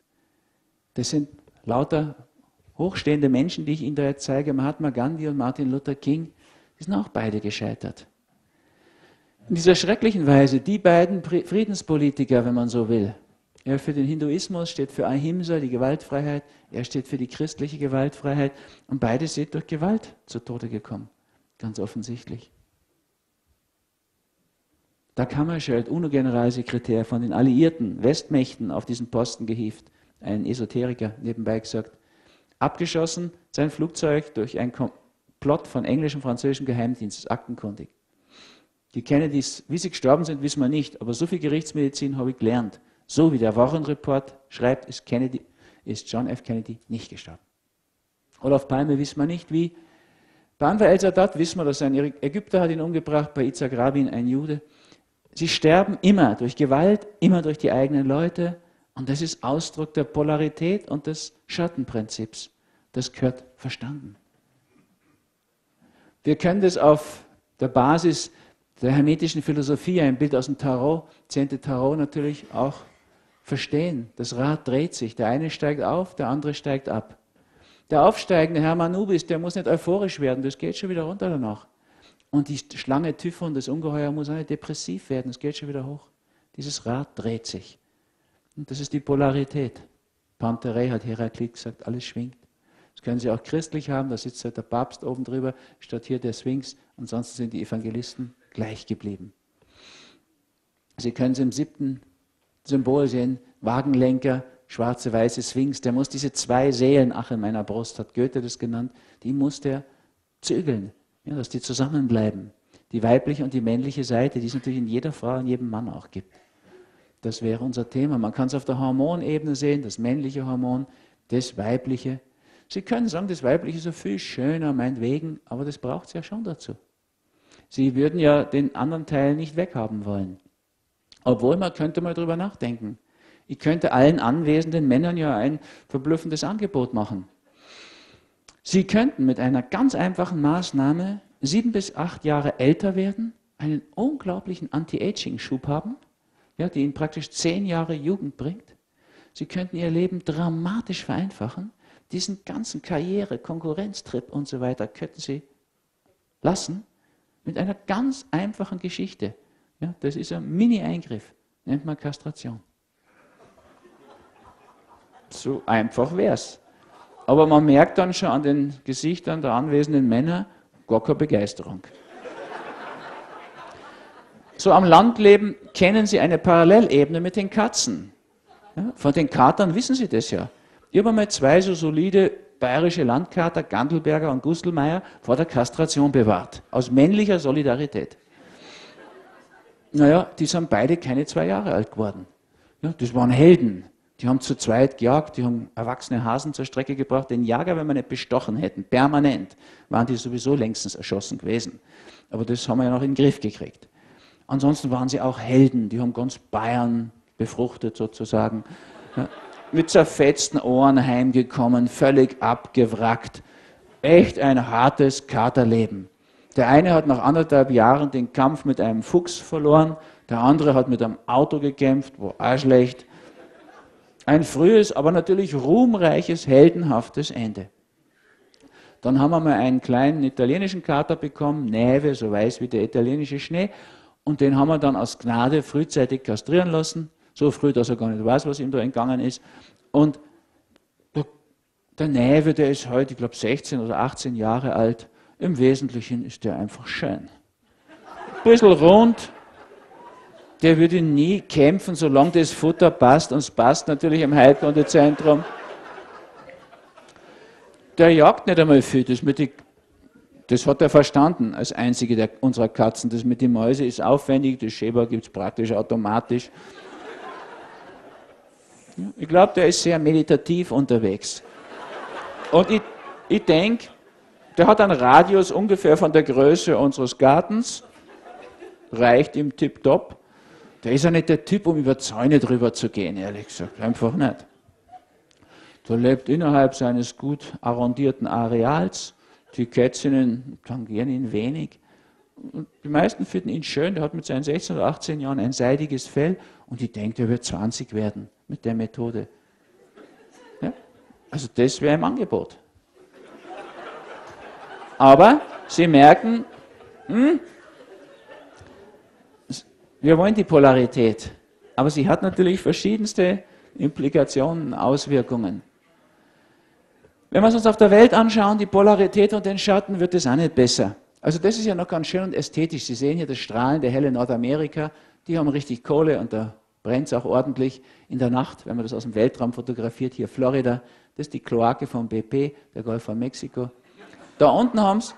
Das sind lauter hochstehende Menschen, die ich Ihnen da jetzt zeige, Mahatma Gandhi und Martin Luther King, die sind auch beide gescheitert. In dieser schrecklichen Weise, die beiden Friedenspolitiker, wenn man so will. Er für den Hinduismus steht für Ahimsa, die Gewaltfreiheit, er steht für die christliche Gewaltfreiheit und beide sind durch Gewalt zu Tode gekommen, ganz offensichtlich. Da Kammerschelt, UNO-Generalsekretär von den alliierten Westmächten auf diesen Posten gehievt, ein Esoteriker nebenbei gesagt, abgeschossen, sein Flugzeug durch einen Komplott von englischem, französischem Geheimdienst, aktenkundig. Die Kennedys, wie sie gestorben sind, wissen wir nicht, aber so viel Gerichtsmedizin habe ich gelernt. So wie der Wochenreport schreibt, ist John F. Kennedy nicht gestorben. Olaf Palme wissen wir nicht, wie. Bei Anwar el-Sadat wissen wir, dass ein Ägypter hat ihn umgebracht, bei Yitzhak Rabin ein Jude. Sie sterben immer durch Gewalt, immer durch die eigenen Leute. Und das ist Ausdruck der Polarität und des Schattenprinzips. Das gehört verstanden. Wir können das auf der Basis der hermetischen Philosophie, ein Bild aus dem Tarot, 10. Tarot natürlich auch verstehen. Das Rad dreht sich, der eine steigt auf, der andere steigt ab. Der aufsteigende Herr Anubis, der muss nicht euphorisch werden, das geht schon wieder runter danach. Und die Schlange Typhon, das Ungeheuer, muss auch nicht depressiv werden, das geht schon wieder hoch. Dieses Rad dreht sich. Und das ist die Polarität. Panterei hat Heraklit gesagt, alles schwingt. Das können Sie auch christlich haben, da sitzt halt der Papst oben drüber, statt hier der Sphinx, ansonsten sind die Evangelisten gleich geblieben. Sie können es im 7. Symbol sehen, Wagenlenker, schwarze, weiße Sphinx, der muss diese zwei Seelen, ach in meiner Brust, hat Goethe das genannt, die muss der zügeln, ja, dass die zusammenbleiben. Die weibliche und die männliche Seite, die es natürlich in jeder Frau und jedem Mann auch gibt. Das wäre unser Thema. Man kann es auf der Hormonebene sehen, das männliche Hormon, das weibliche. Sie können sagen, das weibliche ist so viel schöner, meinetwegen, aber das braucht es ja schon dazu. Sie würden ja den anderen Teil nicht weghaben wollen. Obwohl, man könnte mal drüber nachdenken. Ich könnte allen anwesenden Männern ja ein verblüffendes Angebot machen. Sie könnten mit einer ganz einfachen Maßnahme 7 bis 8 Jahre älter werden, einen unglaublichen Anti-Aging-Schub haben, ja, die Ihnen praktisch 10 Jahre Jugend bringt. Sie könnten Ihr Leben dramatisch vereinfachen. Diesen ganzen Karriere-, Konkurrenztrip und so weiter könnten Sie lassen. Mit einer ganz einfachen Geschichte. Ja, das ist ein Mini-Eingriff, nennt man Kastration. So einfach wäre es. Aber man merkt dann schon an den Gesichtern der anwesenden Männer gar keine Begeisterung. So am Landleben kennen Sie eine Parallelebene mit den Katzen. Ja, von den Katern wissen Sie das ja. Ich habe einmal 2 so solide bayerische Landkater, Gandelberger und Gustelmeier, vor der Kastration bewahrt. Aus männlicher Solidarität. Naja, die sind beide keine 2 Jahre alt geworden. Ja, das waren Helden. Die haben zu zweit gejagt, die haben erwachsene Hasen zur Strecke gebracht. Den Jager, wenn wir nicht bestochen hätten, permanent, waren die sowieso längstens erschossen gewesen. Aber das haben wir ja noch in den Griff gekriegt. Ansonsten waren sie auch Helden. Die haben ganz Bayern befruchtet sozusagen. Ja. Mit zerfetzten Ohren heimgekommen, völlig abgewrackt. Echt ein hartes Katerleben. Der eine hat nach anderthalb Jahren den Kampf mit einem Fuchs verloren, der andere hat mit einem Auto gekämpft, war auch schlecht. Ein frühes, aber natürlich ruhmreiches, heldenhaftes Ende. Dann haben wir mal einen kleinen italienischen Kater bekommen, Neve, so weiß wie der italienische Schnee, und den haben wir dann aus Gnade frühzeitig kastrieren lassen. So früh, dass er gar nicht weiß, was ihm da entgangen ist. Und der Neve, der ist heute, ich glaube, 16 oder 18 Jahre alt. Im Wesentlichen ist der einfach schön. Ein bisschen rund. Der würde nie kämpfen, solange das Futter passt. Und es passt natürlich im Heilkundezentrum. Der jagt nicht einmal viel. Das hat er verstanden als einzige unserer Katzen. Das mit den Mäusen ist aufwendig. Das Schäber gibt es praktisch automatisch. Ich glaube, der ist sehr meditativ unterwegs. Und ich denke, der hat einen Radius ungefähr von der Größe unseres Gartens. Reicht ihm tipptopp. Der ist ja nicht der Typ, um über Zäune drüber zu gehen, ehrlich gesagt. Einfach nicht. Der lebt innerhalb seines gut arrondierten Areals. die Kätzinnen tangieren ihn wenig. Und die meisten finden ihn schön, der hat mit seinen 16 oder 18 Jahren ein seidiges Fell und die denkt, er wird 20 werden mit der Methode. Ja? Also das wäre im Angebot. Aber sie merken, wir wollen die Polarität, aber sie hat natürlich verschiedenste Implikationen, Auswirkungen. Wenn wir es uns auf der Welt anschauen, die Polarität und den Schatten, wird es auch nicht besser. Also das ist ja noch ganz schön und ästhetisch. Sie sehen hier das strahlende, helle Nordamerika. Die haben richtig Kohle und da brennt es auch ordentlich in der Nacht, wenn man das aus dem Weltraum fotografiert. Hier Florida, das ist die Kloake von BP, der Golf von Mexiko. Da unten haben es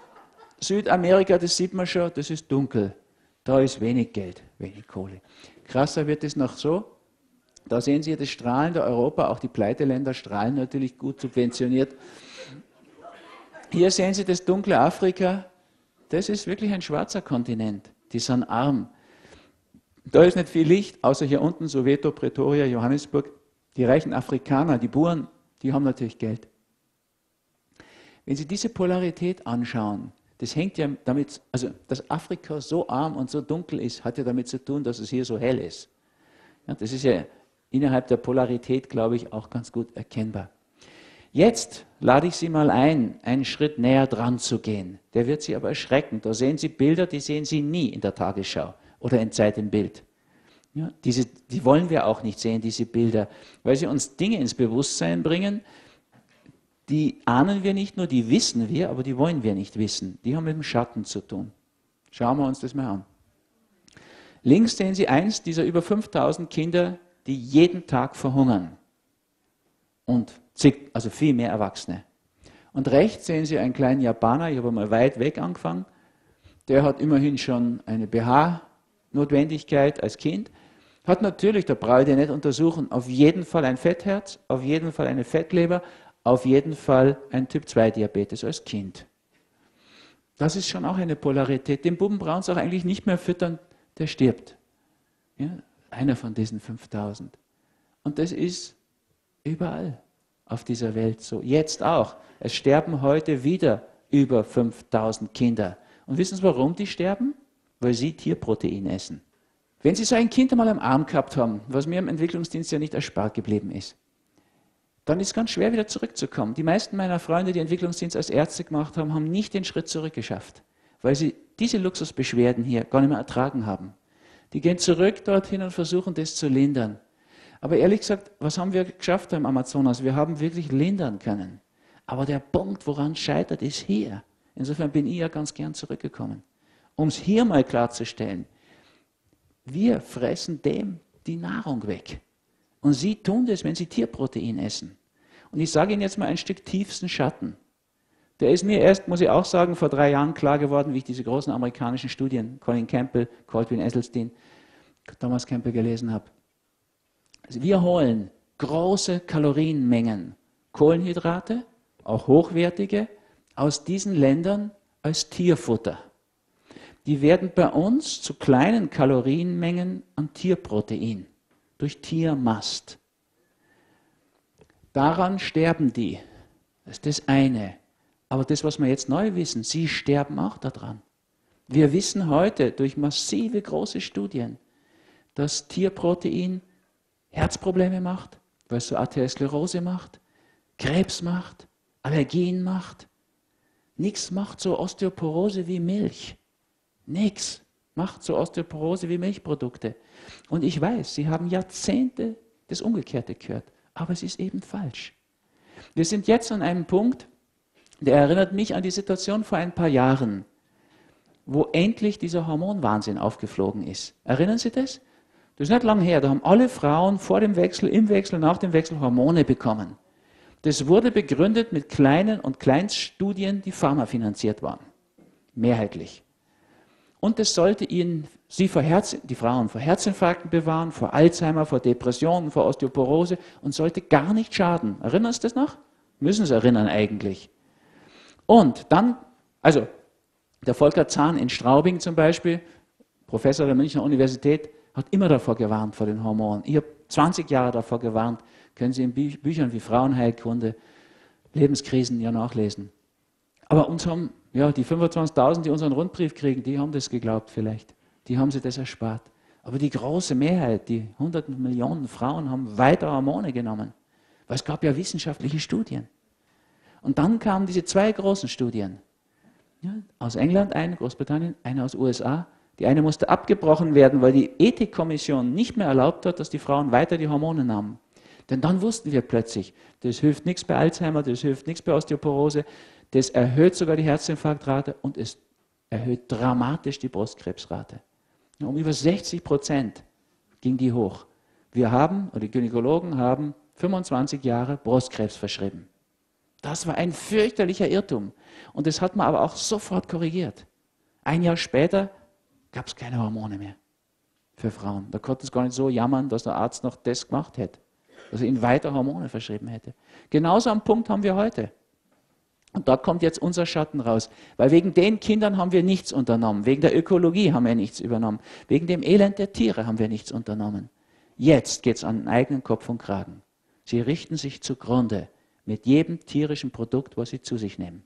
Südamerika, das sieht man schon, das ist dunkel. Da ist wenig Geld, wenig Kohle. Krasser wird es noch so. Da sehen Sie das strahlende Europa, auch die Pleiteländer strahlen natürlich gut subventioniert. Hier sehen Sie das dunkle Afrika. Das ist wirklich ein schwarzer Kontinent, die sind arm. Da ist nicht viel Licht, außer hier unten, Soweto, Pretoria, Johannesburg. Die reichen Afrikaner, die Buren, die haben natürlich Geld. Wenn Sie diese Polarität anschauen, das hängt ja damit, also dass Afrika so arm und so dunkel ist, hat ja damit zu tun, dass es hier so hell ist. Ja, das ist ja innerhalb der Polarität, glaube ich, auch ganz gut erkennbar. Jetzt lade ich Sie mal ein, einen Schritt näher dran zu gehen. Der wird Sie aber erschrecken. Da sehen Sie Bilder, die sehen Sie nie in der Tagesschau oder in Zeit im Bild. Ja, die wollen wir auch nicht sehen, diese Bilder, weil sie uns Dinge ins Bewusstsein bringen, die ahnen wir nicht nur, die wissen wir, aber die wollen wir nicht wissen. Die haben mit dem Schatten zu tun. Schauen wir uns das mal an. Links sehen Sie eins dieser über 5000 Kinder, die jeden Tag verhungern. Und also viel mehr Erwachsene. Und rechts sehen Sie einen kleinen Japaner, ich habe mal weit weg angefangen, der hat immerhin schon eine BH-Notwendigkeit als Kind, hat natürlich, da brauche ich den nicht untersuchen, auf jeden Fall ein Fettherz, auf jeden Fall eine Fettleber, auf jeden Fall ein Typ-2-Diabetes als Kind. Das ist schon auch eine Polarität. Den Buben brauchen Sie auch eigentlich nicht mehr füttern, der stirbt. Ja, einer von diesen 5000. Und das ist überall auf dieser Welt so. Jetzt auch. Es sterben heute wieder über 5000 Kinder. Und wissen Sie, warum die sterben? Weil sie Tierprotein essen. Wenn Sie so ein Kind einmal am Arm gehabt haben, was mir im Entwicklungsdienst ja nicht erspart geblieben ist, dann ist es ganz schwer, wieder zurückzukommen. Die meisten meiner Freunde, die Entwicklungsdienst als Ärzte gemacht haben, haben nicht den Schritt zurückgeschafft, weil sie diese Luxusbeschwerden hier gar nicht mehr ertragen haben. Die gehen zurück dorthin und versuchen, das zu lindern. Aber ehrlich gesagt, was haben wir geschafft im Amazonas? Wir haben wirklich lindern können. Aber der Punkt, woran es scheitert, ist hier. Insofern bin ich ja ganz gern zurückgekommen. Um es hier mal klarzustellen, wir fressen dem die Nahrung weg. Und sie tun das, wenn sie Tierprotein essen. Und ich sage Ihnen jetzt mal ein Stück tiefsten Schatten. Der ist mir erst, muss ich auch sagen, vor 3 Jahren klar geworden, wie ich diese großen amerikanischen Studien, Colin Campbell, Caldwell Esselstein, Thomas Campbell gelesen habe. Also wir holen große Kalorienmengen, Kohlenhydrate, auch hochwertige, aus diesen Ländern als Tierfutter. Die werden bei uns zu kleinen Kalorienmengen an Tierprotein, durch Tiermast. Daran sterben die. Das ist das eine. Aber das, was wir jetzt neu wissen, sie sterben auch daran. Wir wissen heute durch massive große Studien, dass Tierprotein Herzprobleme macht, weil es so Arteriosklerose macht, Krebs macht, Allergien macht. Nichts macht so Osteoporose wie Milch. Nichts macht so Osteoporose wie Milchprodukte. Und ich weiß, Sie haben Jahrzehnte das Umgekehrte gehört, aber es ist eben falsch. Wir sind jetzt an einem Punkt, der erinnert mich an die Situation vor ein paar Jahren, wo endlich dieser Hormonwahnsinn aufgeflogen ist. Erinnern Sie das? Das ist nicht lang her, da haben alle Frauen vor dem Wechsel, im Wechsel, nach dem Wechsel Hormone bekommen. Das wurde begründet mit kleinen und Kleinststudien, die pharmafinanziert waren. Mehrheitlich. Und das sollte ihnen, die Frauen vor Herzinfarkten bewahren, vor Alzheimer, vor Depressionen, vor Osteoporose und sollte gar nicht schaden. Erinnern Sie das noch? Müssen Sie erinnern eigentlich. Und dann, also der Volker Zahn in Straubing zum Beispiel, Professor der Münchner Universität, hat immer davor gewarnt, vor den Hormonen. Ich habe 20 Jahre davor gewarnt. Können Sie in Büchern wie Frauenheilkunde, Lebenskrisen ja nachlesen. Aber uns haben, ja, die 25.000, die unseren Rundbrief kriegen, die haben das geglaubt vielleicht. Die haben sich das erspart. Aber die große Mehrheit, die hunderten Millionen Frauen, haben weiter Hormone genommen. Weil es gab ja wissenschaftliche Studien. Und dann kamen diese zwei großen Studien. Ja, aus England eine, Großbritannien, eine aus USA. Die eine musste abgebrochen werden, weil die Ethikkommission nicht mehr erlaubt hat, dass die Frauen weiter die Hormone nahmen. Denn dann wussten wir plötzlich, das hilft nichts bei Alzheimer, das hilft nichts bei Osteoporose, das erhöht sogar die Herzinfarktrate und es erhöht dramatisch die Brustkrebsrate. Um über 60% ging die hoch. Wir haben, oder die Gynäkologen haben, 25 Jahre Brustkrebs verschrieben. Das war ein fürchterlicher Irrtum. Und das hat man aber auch sofort korrigiert. Ein Jahr später gab es keine Hormone mehr für Frauen. Da konnten sie gar nicht so jammern, dass der Arzt noch das gemacht hätte, dass er ihnen weiter Hormone verschrieben hätte. Genauso am Punkt haben wir heute. Und dort kommt jetzt unser Schatten raus. Weil wegen den Kindern haben wir nichts unternommen. Wegen der Ökologie haben wir nichts übernommen. Wegen dem Elend der Tiere haben wir nichts unternommen. Jetzt geht es an den eigenen Kopf und Kragen. Sie richten sich zugrunde mit jedem tierischen Produkt, was sie zu sich nehmen.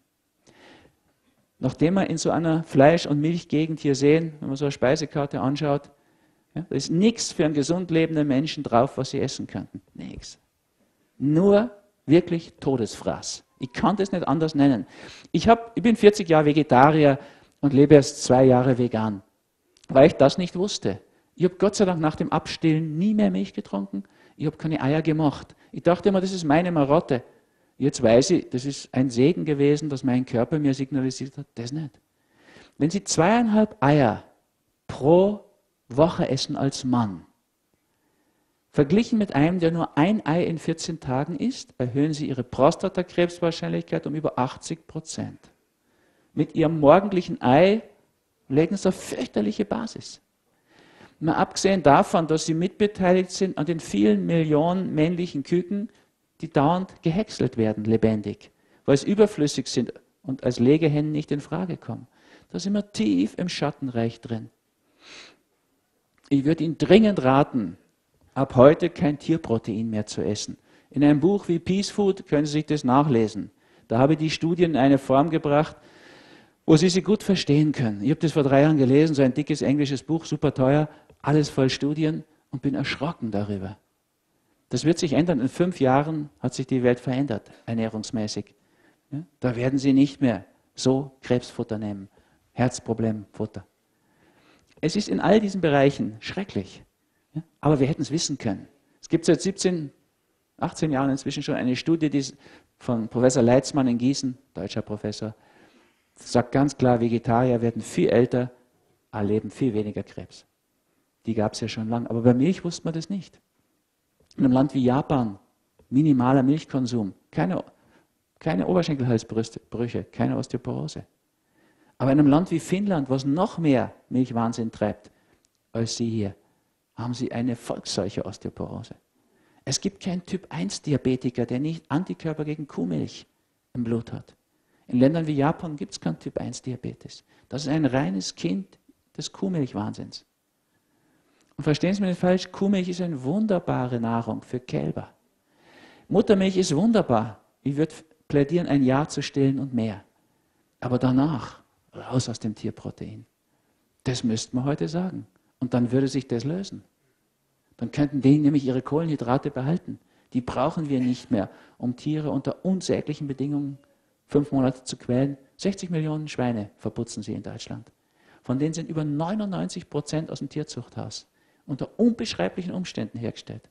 Nachdem wir in so einer Fleisch- und Milchgegend hier sehen, wenn man so eine Speisekarte anschaut, ja, da ist nichts für einen gesund lebenden Menschen drauf, was sie essen könnten. Nichts. Nur wirklich Todesfraß. Ich kann das nicht anders nennen. Ich bin 40 Jahre Vegetarier und lebe erst 2 Jahre vegan, weil ich das nicht wusste. Ich habe Gott sei Dank nach dem Abstillen nie mehr Milch getrunken. Ich habe keine Eier gemacht. Ich dachte immer, das ist meine Marotte. Jetzt weiß ich, das ist ein Segen gewesen, dass mein Körper mir signalisiert hat, das nicht. Wenn Sie 2,5 Eier pro Woche essen als Mann, verglichen mit einem, der nur ein Ei in 14 Tagen isst, erhöhen Sie Ihre Prostatakrebswahrscheinlichkeit um über 80%. Mit Ihrem morgendlichen Ei legen Sie auf fürchterliche Basis. Mal abgesehen davon, dass Sie mitbeteiligt sind an den vielen Millionen männlichen Küken, die dauernd gehäckselt werden, lebendig, weil sie überflüssig sind und als Legehennen nicht in Frage kommen. Da sind wir tief im Schattenreich drin. Ich würde Ihnen dringend raten, ab heute kein Tierprotein mehr zu essen. In einem Buch wie Peace Food können Sie sich das nachlesen. Da habe ich die Studien in eine Form gebracht, wo Sie sie gut verstehen können. Ich habe das vor 3 Jahren gelesen, so ein dickes englisches Buch, super teuer, alles voll Studien, und bin erschrocken darüber. Das wird sich ändern. In 5 Jahren hat sich die Welt verändert, ernährungsmäßig. Da werden Sie nicht mehr so Krebsfutter nehmen, Herzproblemfutter. Es ist in all diesen Bereichen schrecklich, aber wir hätten es wissen können. Es gibt seit 17, 18 Jahren inzwischen schon eine Studie, die von Professor Leitzmann in Gießen, deutscher Professor, sagt ganz klar, Vegetarier werden viel älter, erleben viel weniger Krebs. Die gab es ja schon lange, aber bei Milch wusste man das nicht. In einem Land wie Japan, minimaler Milchkonsum, keine Oberschenkelhalsbrüche, keine Osteoporose. Aber in einem Land wie Finnland, was noch mehr Milchwahnsinn treibt als Sie hier, haben Sie eine volksseuche Osteoporose. Es gibt keinen Typ-1-Diabetiker, der nicht Antikörper gegen Kuhmilch im Blut hat. In Ländern wie Japan gibt es keinen Typ-1-Diabetes. Das ist ein reines Kind des Kuhmilchwahnsinns. Und verstehen Sie mich nicht falsch, Kuhmilch ist eine wunderbare Nahrung für Kälber. Muttermilch ist wunderbar. Ich würde plädieren, ein Jahr zu stillen und mehr. Aber danach raus aus dem Tierprotein. Das müsste man heute sagen. Und dann würde sich das lösen. Dann könnten die nämlich ihre Kohlenhydrate behalten. Die brauchen wir nicht mehr, um Tiere unter unsäglichen Bedingungen 5 Monate zu quälen. 60 Millionen Schweine verputzen sie in Deutschland. Von denen sind über 99% aus dem Tierzuchthaus unter unbeschreiblichen Umständen hergestellt.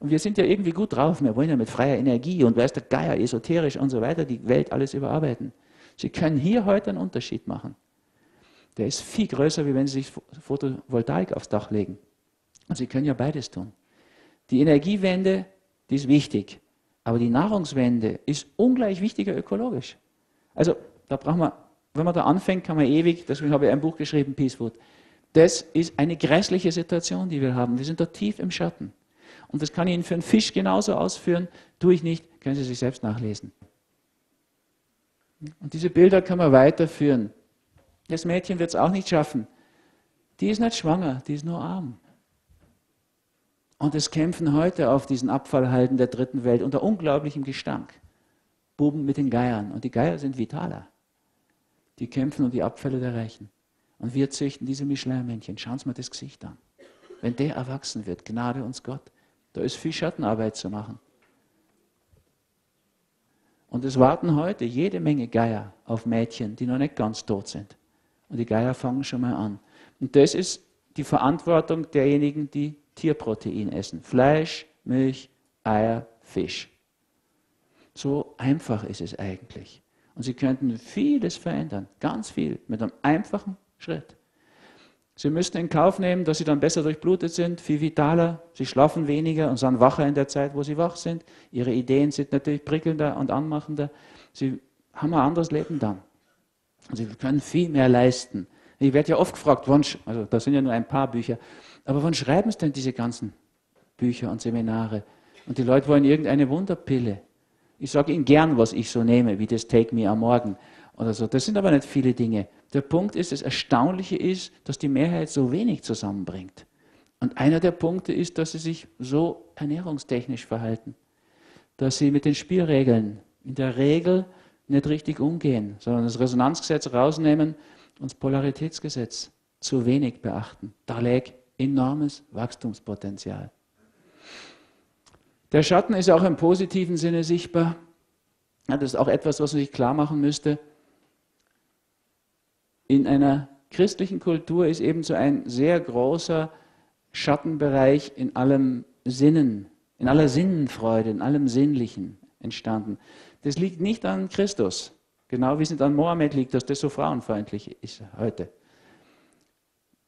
Und wir sind ja irgendwie gut drauf, wir wollen ja mit freier Energie und weiß der Geier, esoterisch und so weiter, die Welt alles überarbeiten. Sie können hier heute einen Unterschied machen. Der ist viel größer, wie wenn Sie sich Photovoltaik aufs Dach legen. Und Sie können ja beides tun. Die Energiewende, die ist wichtig. Aber die Nahrungswende ist ungleich wichtiger ökologisch. Also da braucht man, wenn man da anfängt, kann man ewig, deswegen habe ich ein Buch geschrieben, Peace Food. Das ist eine grässliche Situation, die wir haben. Wir sind da tief im Schatten. Und das kann ich Ihnen für einen Fisch genauso ausführen, tue ich nicht, können Sie sich selbst nachlesen. Und diese Bilder kann man weiterführen. Das Mädchen wird es auch nicht schaffen. Die ist nicht schwanger, die ist nur arm. Und es kämpfen heute auf diesen Abfallhalden der dritten Welt unter unglaublichem Gestank. Buben mit den Geiern. Und die Geier sind vitaler. Die kämpfen um die Abfälle der Reichen. Und wir züchten diese Michelin-Männchen. Schauen Sie mal das Gesicht an. Wenn der erwachsen wird, gnade uns Gott. Da ist viel Schattenarbeit zu machen. Und es warten heute jede Menge Geier auf Mädchen, die noch nicht ganz tot sind. Und die Geier fangen schon mal an. Und das ist die Verantwortung derjenigen, die Tierprotein essen. Fleisch, Milch, Eier, Fisch. So einfach ist es eigentlich. Und Sie könnten vieles verändern, ganz viel, mit einem einfachen Schritt. Sie müssten in Kauf nehmen, dass Sie dann besser durchblutet sind, viel vitaler, Sie schlafen weniger und sind wacher in der Zeit, wo Sie wach sind. Ihre Ideen sind natürlich prickelnder und anmachender. Sie haben ein anderes Leben dann. Und Sie können viel mehr leisten. Ich werde ja oft gefragt, also da sind ja nur ein paar Bücher, aber wann schreiben Sie denn diese ganzen Bücher und Seminare? Und die Leute wollen irgendeine Wunderpille. Ich sage Ihnen gern, was ich so nehme, wie das Take Me am Morgen oder so. Das sind aber nicht viele Dinge. Der Punkt ist, das Erstaunliche ist, dass die Mehrheit so wenig zusammenbringt. Und einer der Punkte ist, dass sie sich so ernährungstechnisch verhalten. Dass sie mit den Spielregeln in der Regel nicht richtig umgehen, sondern das Resonanzgesetz rausnehmen und das Polaritätsgesetz zu wenig beachten. Da läge enormes Wachstumspotenzial. Der Schatten ist auch im positiven Sinne sichtbar. Ja, das ist auch etwas, was man sich klar machen müsste. In einer christlichen Kultur ist ebenso ein sehr großer Schattenbereich in allem Sinnen, in aller Sinnenfreude, in allem Sinnlichen entstanden. Das liegt nicht an Christus, genau wie es nicht an Mohammed liegt, dass das so frauenfeindlich ist heute.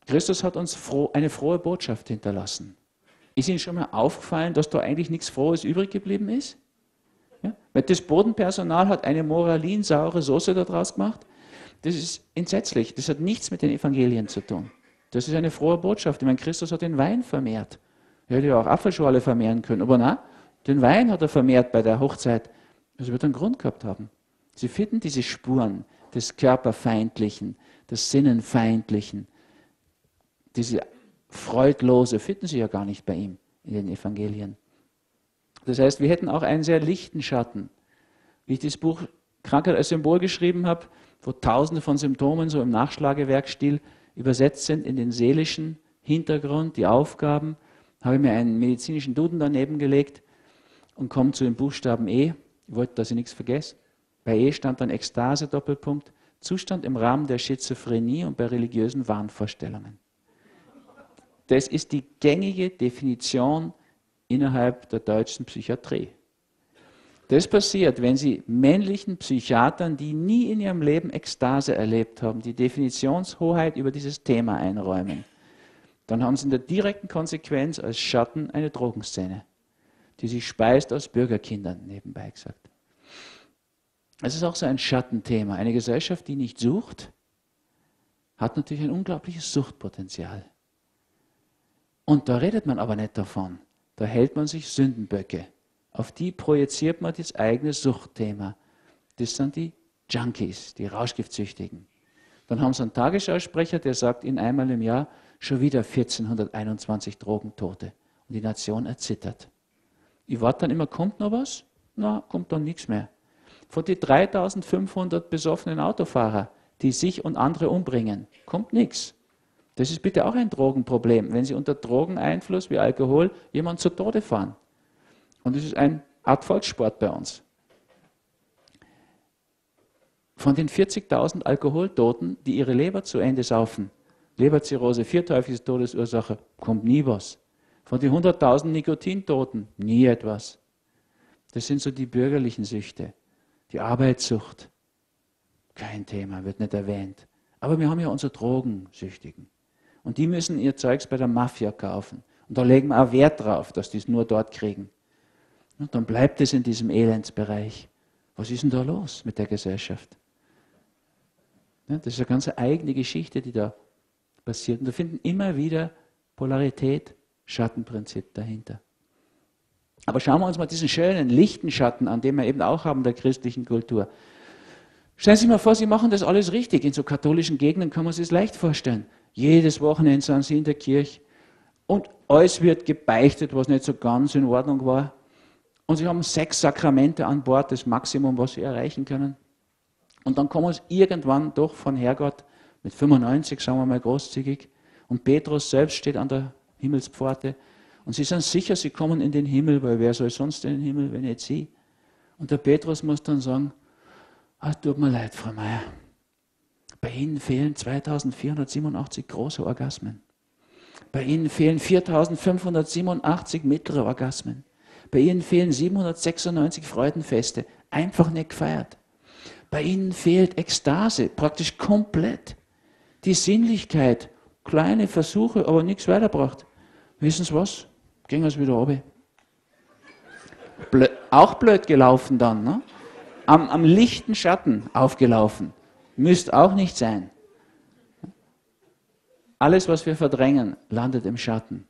Christus hat uns eine frohe Botschaft hinterlassen. Ist Ihnen schon mal aufgefallen, dass da eigentlich nichts Frohes übrig geblieben ist? Ja? Weil das Bodenpersonal hat eine moralinsaure Soße daraus gemacht. Das ist entsetzlich. Das hat nichts mit den Evangelien zu tun. Das ist eine frohe Botschaft. Ich meine, Christus hat den Wein vermehrt. Er hätte ja auch Apfelschorle vermehren können. Aber na, den Wein hat er vermehrt bei der Hochzeit. Das wird einen Grund gehabt haben. Sie finden diese Spuren des Körperfeindlichen, des Sinnenfeindlichen, diese Freudlose finden Sie ja gar nicht bei ihm in den Evangelien. Das heißt, wir hätten auch einen sehr lichten Schatten. Wie ich das Buch Krankheit als Symbol geschrieben habe, wo tausende von Symptomen so im Nachschlagewerkstil übersetzt sind in den seelischen Hintergrund, die Aufgaben, habe ich mir einen medizinischen Duden daneben gelegt und komme zu dem Buchstaben E. Ich wollte, dass ich nichts vergesse. Bei E stand dann Ekstase, Doppelpunkt, Zustand im Rahmen der Schizophrenie und bei religiösen Wahnvorstellungen. Das ist die gängige Definition innerhalb der deutschen Psychiatrie. Das passiert, wenn Sie männlichen Psychiatern, die nie in ihrem Leben Ekstase erlebt haben, die Definitionshoheit über dieses Thema einräumen. Dann haben Sie in der direkten Konsequenz als Schatten eine Drogenszene, die sich speist aus Bürgerkindern, nebenbei gesagt. Es ist auch so ein Schattenthema. Eine Gesellschaft, die nicht sucht, hat natürlich ein unglaubliches Suchtpotenzial. Und da redet man aber nicht davon. Da hält man sich Sündenböcke. Auf die projiziert man das eigene Suchtthema. Das sind die Junkies, die Rauschgiftsüchtigen. Dann haben sie einen Tagesschausprecher, der sagt ihnen einmal im Jahr, schon wieder 1421 Drogentote. Und die Nation erzittert. Ich warte dann immer, kommt noch was? Na, kommt dann nichts mehr. Von den 3500 besoffenen Autofahrer, die sich und andere umbringen, kommt nichts. Das ist bitte auch ein Drogenproblem, wenn Sie unter Drogeneinfluss wie Alkohol jemanden zu Tode fahren. Und das ist eine Art Volkssport bei uns. Von den 40.000 Alkoholtoten, die ihre Leber zu Ende saufen, Leberzirrhose, viertäufige Todesursache, kommt nie was. Von den 100.000 Nikotintoten, nie etwas. Das sind so die bürgerlichen Süchte. Die Arbeitssucht, kein Thema, wird nicht erwähnt. Aber wir haben ja unsere Drogensüchtigen. Und die müssen ihr Zeugs bei der Mafia kaufen. Und da legen wir auch Wert drauf, dass die es nur dort kriegen. Und dann bleibt es in diesem Elendsbereich. Was ist denn da los mit der Gesellschaft? Das ist eine ganz eigene Geschichte, die da passiert. Und da finden immer wieder Polarität, Schattenprinzip dahinter. Aber schauen wir uns mal diesen schönen, lichten Schatten an, den wir eben auch haben in der christlichen Kultur. Stellen Sie sich mal vor, Sie machen das alles richtig. In so katholischen Gegenden kann man sich das leicht vorstellen. Jedes Wochenende sind Sie in der Kirche und alles wird gebeichtet, was nicht so ganz in Ordnung war. Und sie haben 6 Sakramente an Bord, das Maximum, was sie erreichen können. Und dann kommen sie irgendwann doch von Herrgott, mit 95, sagen wir mal großzügig, und Petrus selbst steht an der Himmelspforte. Und sie sind sicher, sie kommen in den Himmel, weil wer soll sonst in den Himmel, wenn nicht sie? Und der Petrus muss dann sagen, ah, tut mir leid, Frau Meier, bei Ihnen fehlen 2487 große Orgasmen. Bei Ihnen fehlen 4587 mittlere Orgasmen. Bei Ihnen fehlen 796 Freudenfeste, einfach nicht gefeiert. Bei Ihnen fehlt Ekstase, praktisch komplett. Die Sinnlichkeit, kleine Versuche, aber nichts weiterbracht. Wissen Sie was? Gehen wir es wieder runter. Auch blöd gelaufen dann, ne? Am lichten Schatten aufgelaufen. Müsste auch nicht sein. Alles, was wir verdrängen, landet im Schatten.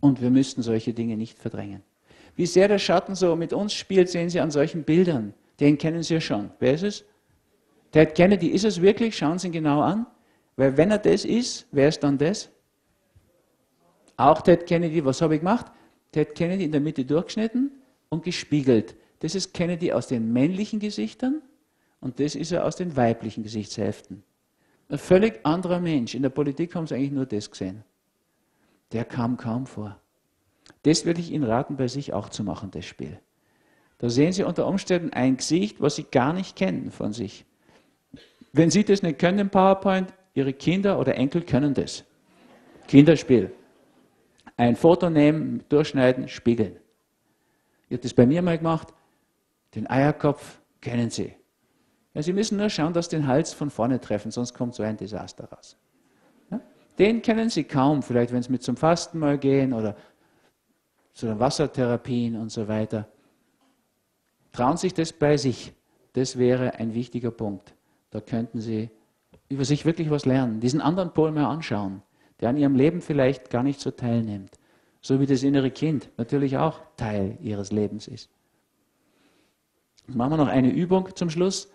Und wir müssten solche Dinge nicht verdrängen. Wie sehr der Schatten so mit uns spielt, sehen Sie an solchen Bildern. Den kennen Sie ja schon. Wer ist es? Ted Kennedy. Ist es wirklich? Schauen Sie ihn genau an. Weil wenn er das ist, wer ist dann das? Auch Ted Kennedy. Was habe ich gemacht? Ted Kennedy in der Mitte durchgeschnitten und gespiegelt. Das ist Kennedy aus den männlichen Gesichtern und das ist er aus den weiblichen Gesichtshälften. Ein völlig anderer Mensch. In der Politik haben Sie eigentlich nur das gesehen. Der kam kaum vor. Das würde ich Ihnen raten, bei sich auch zu machen, das Spiel. Da sehen Sie unter Umständen ein Gesicht, was Sie gar nicht kennen von sich. Wenn Sie das nicht können im PowerPoint, Ihre Kinder oder Enkel können das. Kinderspiel. Ein Foto nehmen, durchschneiden, spiegeln. Ich habe das bei mir mal gemacht. Den Eierkopf kennen Sie. Ja, Sie müssen nur schauen, dass Sie den Hals von vorne treffen, sonst kommt so ein Desaster raus. Ja? Den kennen Sie kaum, vielleicht wenn Sie mit zum Fasten mal gehen oder zu den Wassertherapien und so weiter. Trauen Sie sich das bei sich. Das wäre ein wichtiger Punkt. Da könnten Sie über sich wirklich was lernen. Diesen anderen Pol mal anschauen, der an Ihrem Leben vielleicht gar nicht so teilnimmt. So wie das innere Kind natürlich auch Teil Ihres Lebens ist. Machen wir noch eine Übung zum Schluss.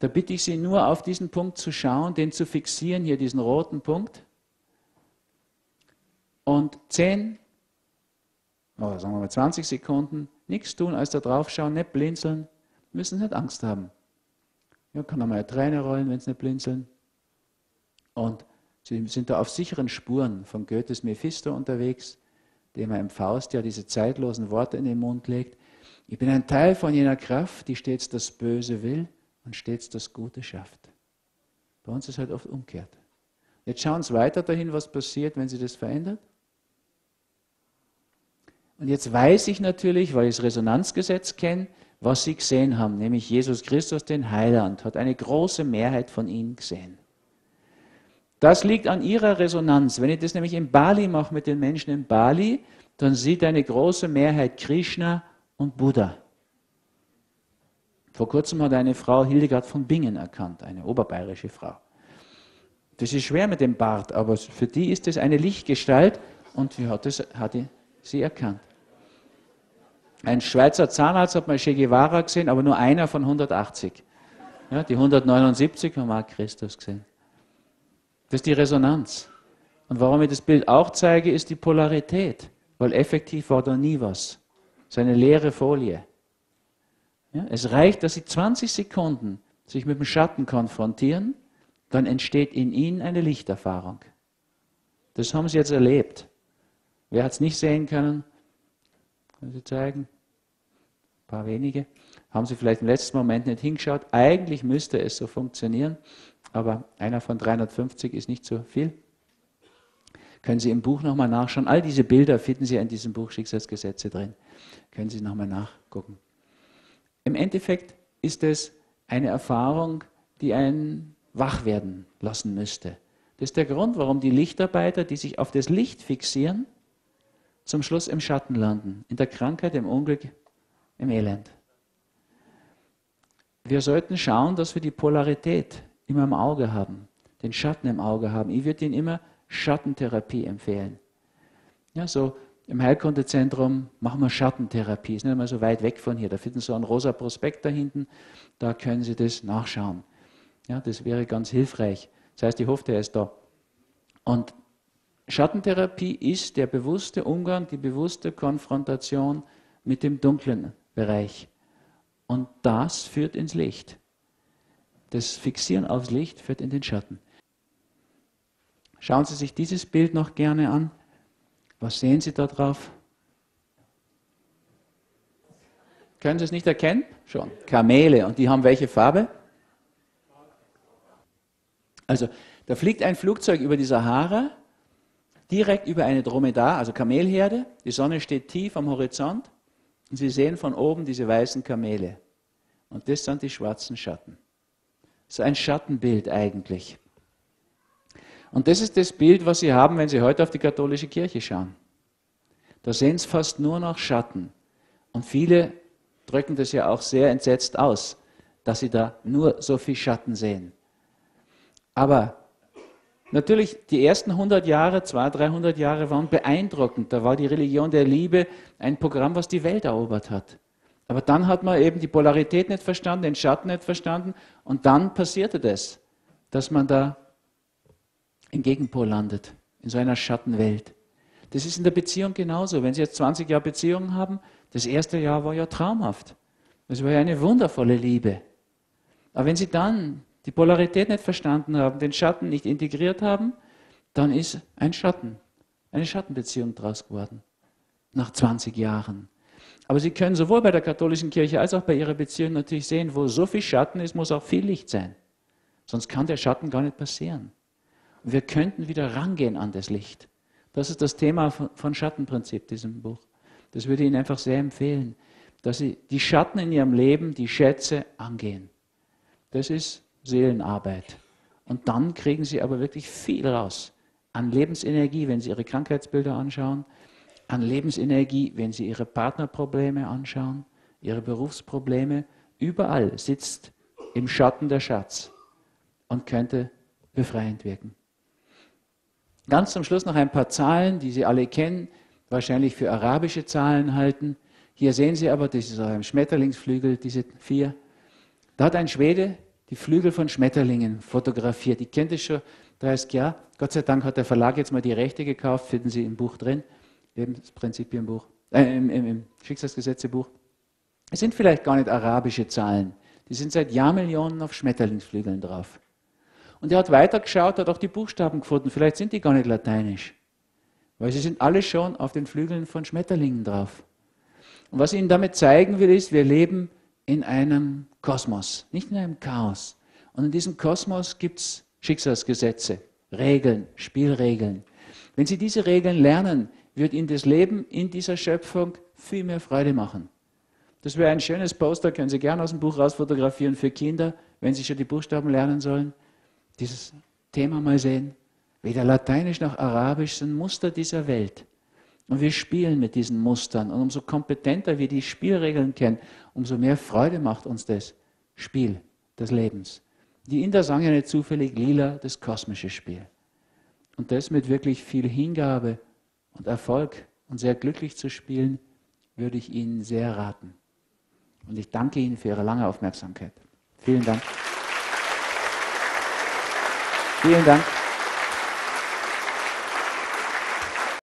Da bitte ich Sie nur, auf diesen Punkt zu schauen, den zu fixieren, hier diesen roten Punkt. Und 10, oder sagen wir mal 20 Sekunden, nichts tun, als da drauf schauen, nicht blinzeln, müssen nicht Angst haben. Ja, kann auch mal eine Träne rollen, wenn Sie nicht blinzeln. Und Sie sind da auf sicheren Spuren von Goethes Mephisto unterwegs, dem er im Faust ja diese zeitlosen Worte in den Mund legt. Ich bin ein Teil von jener Kraft, die stets das Böse will und stets das Gute schafft. Bei uns ist halt oft umgekehrt. Jetzt schauen Sie weiter dahin, was passiert, wenn Sie das verändert. Und jetzt weiß ich natürlich, weil ich das Resonanzgesetz kenne, was Sie gesehen haben, nämlich Jesus Christus, den Heiland, hat eine große Mehrheit von Ihnen gesehen. Das liegt an Ihrer Resonanz. Wenn ich das nämlich in Bali mache, mit den Menschen in Bali, dann sieht eine große Mehrheit Krishna und Buddha. Vor kurzem hat eine Frau Hildegard von Bingen erkannt, eine oberbayerische Frau. Das ist schwer mit dem Bart, aber für die ist das eine Lichtgestalt und die hat sie erkannt. Ein Schweizer Zahnarzt hat mal Che Guevara gesehen, aber nur einer von 180. Ja, die 179 haben auch Christus gesehen. Das ist die Resonanz. Und warum ich das Bild auch zeige, ist die Polarität. Weil effektiv war da nie was. So eine leere Folie. Ja, es reicht, dass Sie 20 Sekunden sich mit dem Schatten konfrontieren, dann entsteht in Ihnen eine Lichterfahrung. Das haben Sie jetzt erlebt. Wer hat es nicht sehen können? Können Sie zeigen? Ein paar wenige. Haben Sie vielleicht im letzten Moment nicht hingeschaut? Eigentlich müsste es so funktionieren, aber einer von 350 ist nicht so viel. Können Sie im Buch nochmal nachschauen. All diese Bilder finden Sie in diesem Buch Schicksalsgesetze drin. Können Sie nochmal nachgucken. Im Endeffekt ist es eine Erfahrung, die einen wach werden lassen müsste. Das ist der Grund, warum die Lichtarbeiter, die sich auf das Licht fixieren, zum Schluss im Schatten landen, in der Krankheit, im Unglück, im Elend. Wir sollten schauen, dass wir die Polarität immer im Auge haben, den Schatten im Auge haben. Ich würde Ihnen immer Schattentherapie empfehlen. Ja, so im Heilkundezentrum machen wir Schattentherapie. Ist nicht mal so weit weg von hier. Da finden Sie so einen rosa Prospekt da hinten. Da können Sie das nachschauen. Ja, das wäre ganz hilfreich. Das heißt, ich hoffe, der ist da. Und Schattentherapie ist der bewusste Umgang, die bewusste Konfrontation mit dem Dunklen Bereich. Und das führt ins Licht. Das Fixieren aufs Licht führt in den Schatten. Schauen Sie sich dieses Bild noch gerne an. Was sehen Sie da drauf? Können Sie es nicht erkennen? Schon. Kamele. Und die haben welche Farbe? Also, da fliegt ein Flugzeug über die Sahara, direkt über eine Dromedar, also Kamelherde. Die Sonne steht tief am Horizont und Sie sehen von oben diese weißen Kamele. Und das sind die schwarzen Schatten. So ein Schattenbild eigentlich. Und das ist das Bild, was Sie haben, wenn Sie heute auf die katholische Kirche schauen. Da sehen Sie fast nur noch Schatten. Und viele drücken das ja auch sehr entsetzt aus, dass sie da nur so viel Schatten sehen. Aber natürlich, die ersten 100 Jahre, 200, 300 Jahre waren beeindruckend. Da war die Religion der Liebe ein Programm, was die Welt erobert hat. Aber dann hat man eben die Polarität nicht verstanden, den Schatten nicht verstanden. Und dann passierte das, dass man da im Gegenpol landet, in so einer Schattenwelt. Das ist in der Beziehung genauso. Wenn Sie jetzt 20 Jahre Beziehung haben, das erste Jahr war ja traumhaft. Das war ja eine wundervolle Liebe. Aber wenn Sie dann die Polarität nicht verstanden haben, den Schatten nicht integriert haben, dann ist ein Schatten, eine Schattenbeziehung draus geworden. Nach 20 Jahren. Aber Sie können sowohl bei der katholischen Kirche als auch bei Ihrer Beziehung natürlich sehen, wo so viel Schatten ist, muss auch viel Licht sein. Sonst kann der Schatten gar nicht passieren. Und wir könnten wieder rangehen an das Licht. Das ist das Thema von Schattenprinzip, diesem Buch. Das würde ich Ihnen einfach sehr empfehlen, dass Sie die Schatten in Ihrem Leben, die Schätze angehen. Das ist Seelenarbeit. Und dann kriegen Sie aber wirklich viel raus. An Lebensenergie, wenn Sie Ihre Krankheitsbilder anschauen. An Lebensenergie, wenn Sie Ihre Partnerprobleme anschauen. Ihre Berufsprobleme. Überall sitzt im Schatten der Schatz und könnte befreiend wirken. Ganz zum Schluss noch ein paar Zahlen, die Sie alle kennen. Wahrscheinlich für arabische Zahlen halten. Hier sehen Sie aber, das ist auch ein Schmetterlingsflügel, diese 4. Da hat ein Schwede die Flügel von Schmetterlingen fotografiert. Ich kenne das schon 30 Jahre. Gott sei Dank hat der Verlag jetzt mal die Rechte gekauft, finden Sie im Buch drin. Lebensprinzipienbuch, im Schicksalsgesetzebuch. Es sind vielleicht gar nicht arabische Zahlen. Die sind seit Jahrmillionen auf Schmetterlingsflügeln drauf. Und er hat weitergeschaut, hat auch die Buchstaben gefunden. Vielleicht sind die gar nicht lateinisch. Weil sie sind alle schon auf den Flügeln von Schmetterlingen drauf. Und was ich Ihnen damit zeigen will, ist, wir leben in einem Kosmos, nicht in einem Chaos. Und in diesem Kosmos gibt es Schicksalsgesetze, Regeln, Spielregeln. Wenn Sie diese Regeln lernen, wird Ihnen das Leben in dieser Schöpfung viel mehr Freude machen. Das wäre ein schönes Poster, können Sie gerne aus dem Buch raus fotografieren für Kinder, wenn Sie schon die Buchstaben lernen sollen. Dieses Thema mal sehen. Weder Lateinisch noch Arabisch sind Muster dieser Welt. Und wir spielen mit diesen Mustern. Und umso kompetenter wir die Spielregeln kennen, umso mehr Freude macht uns das Spiel des Lebens. Die Inder sagen ja nicht zufällig lila, das kosmische Spiel. Und das mit wirklich viel Hingabe und Erfolg und sehr glücklich zu spielen, würde ich Ihnen sehr raten. Und ich danke Ihnen für Ihre lange Aufmerksamkeit. Vielen Dank. Vielen Dank.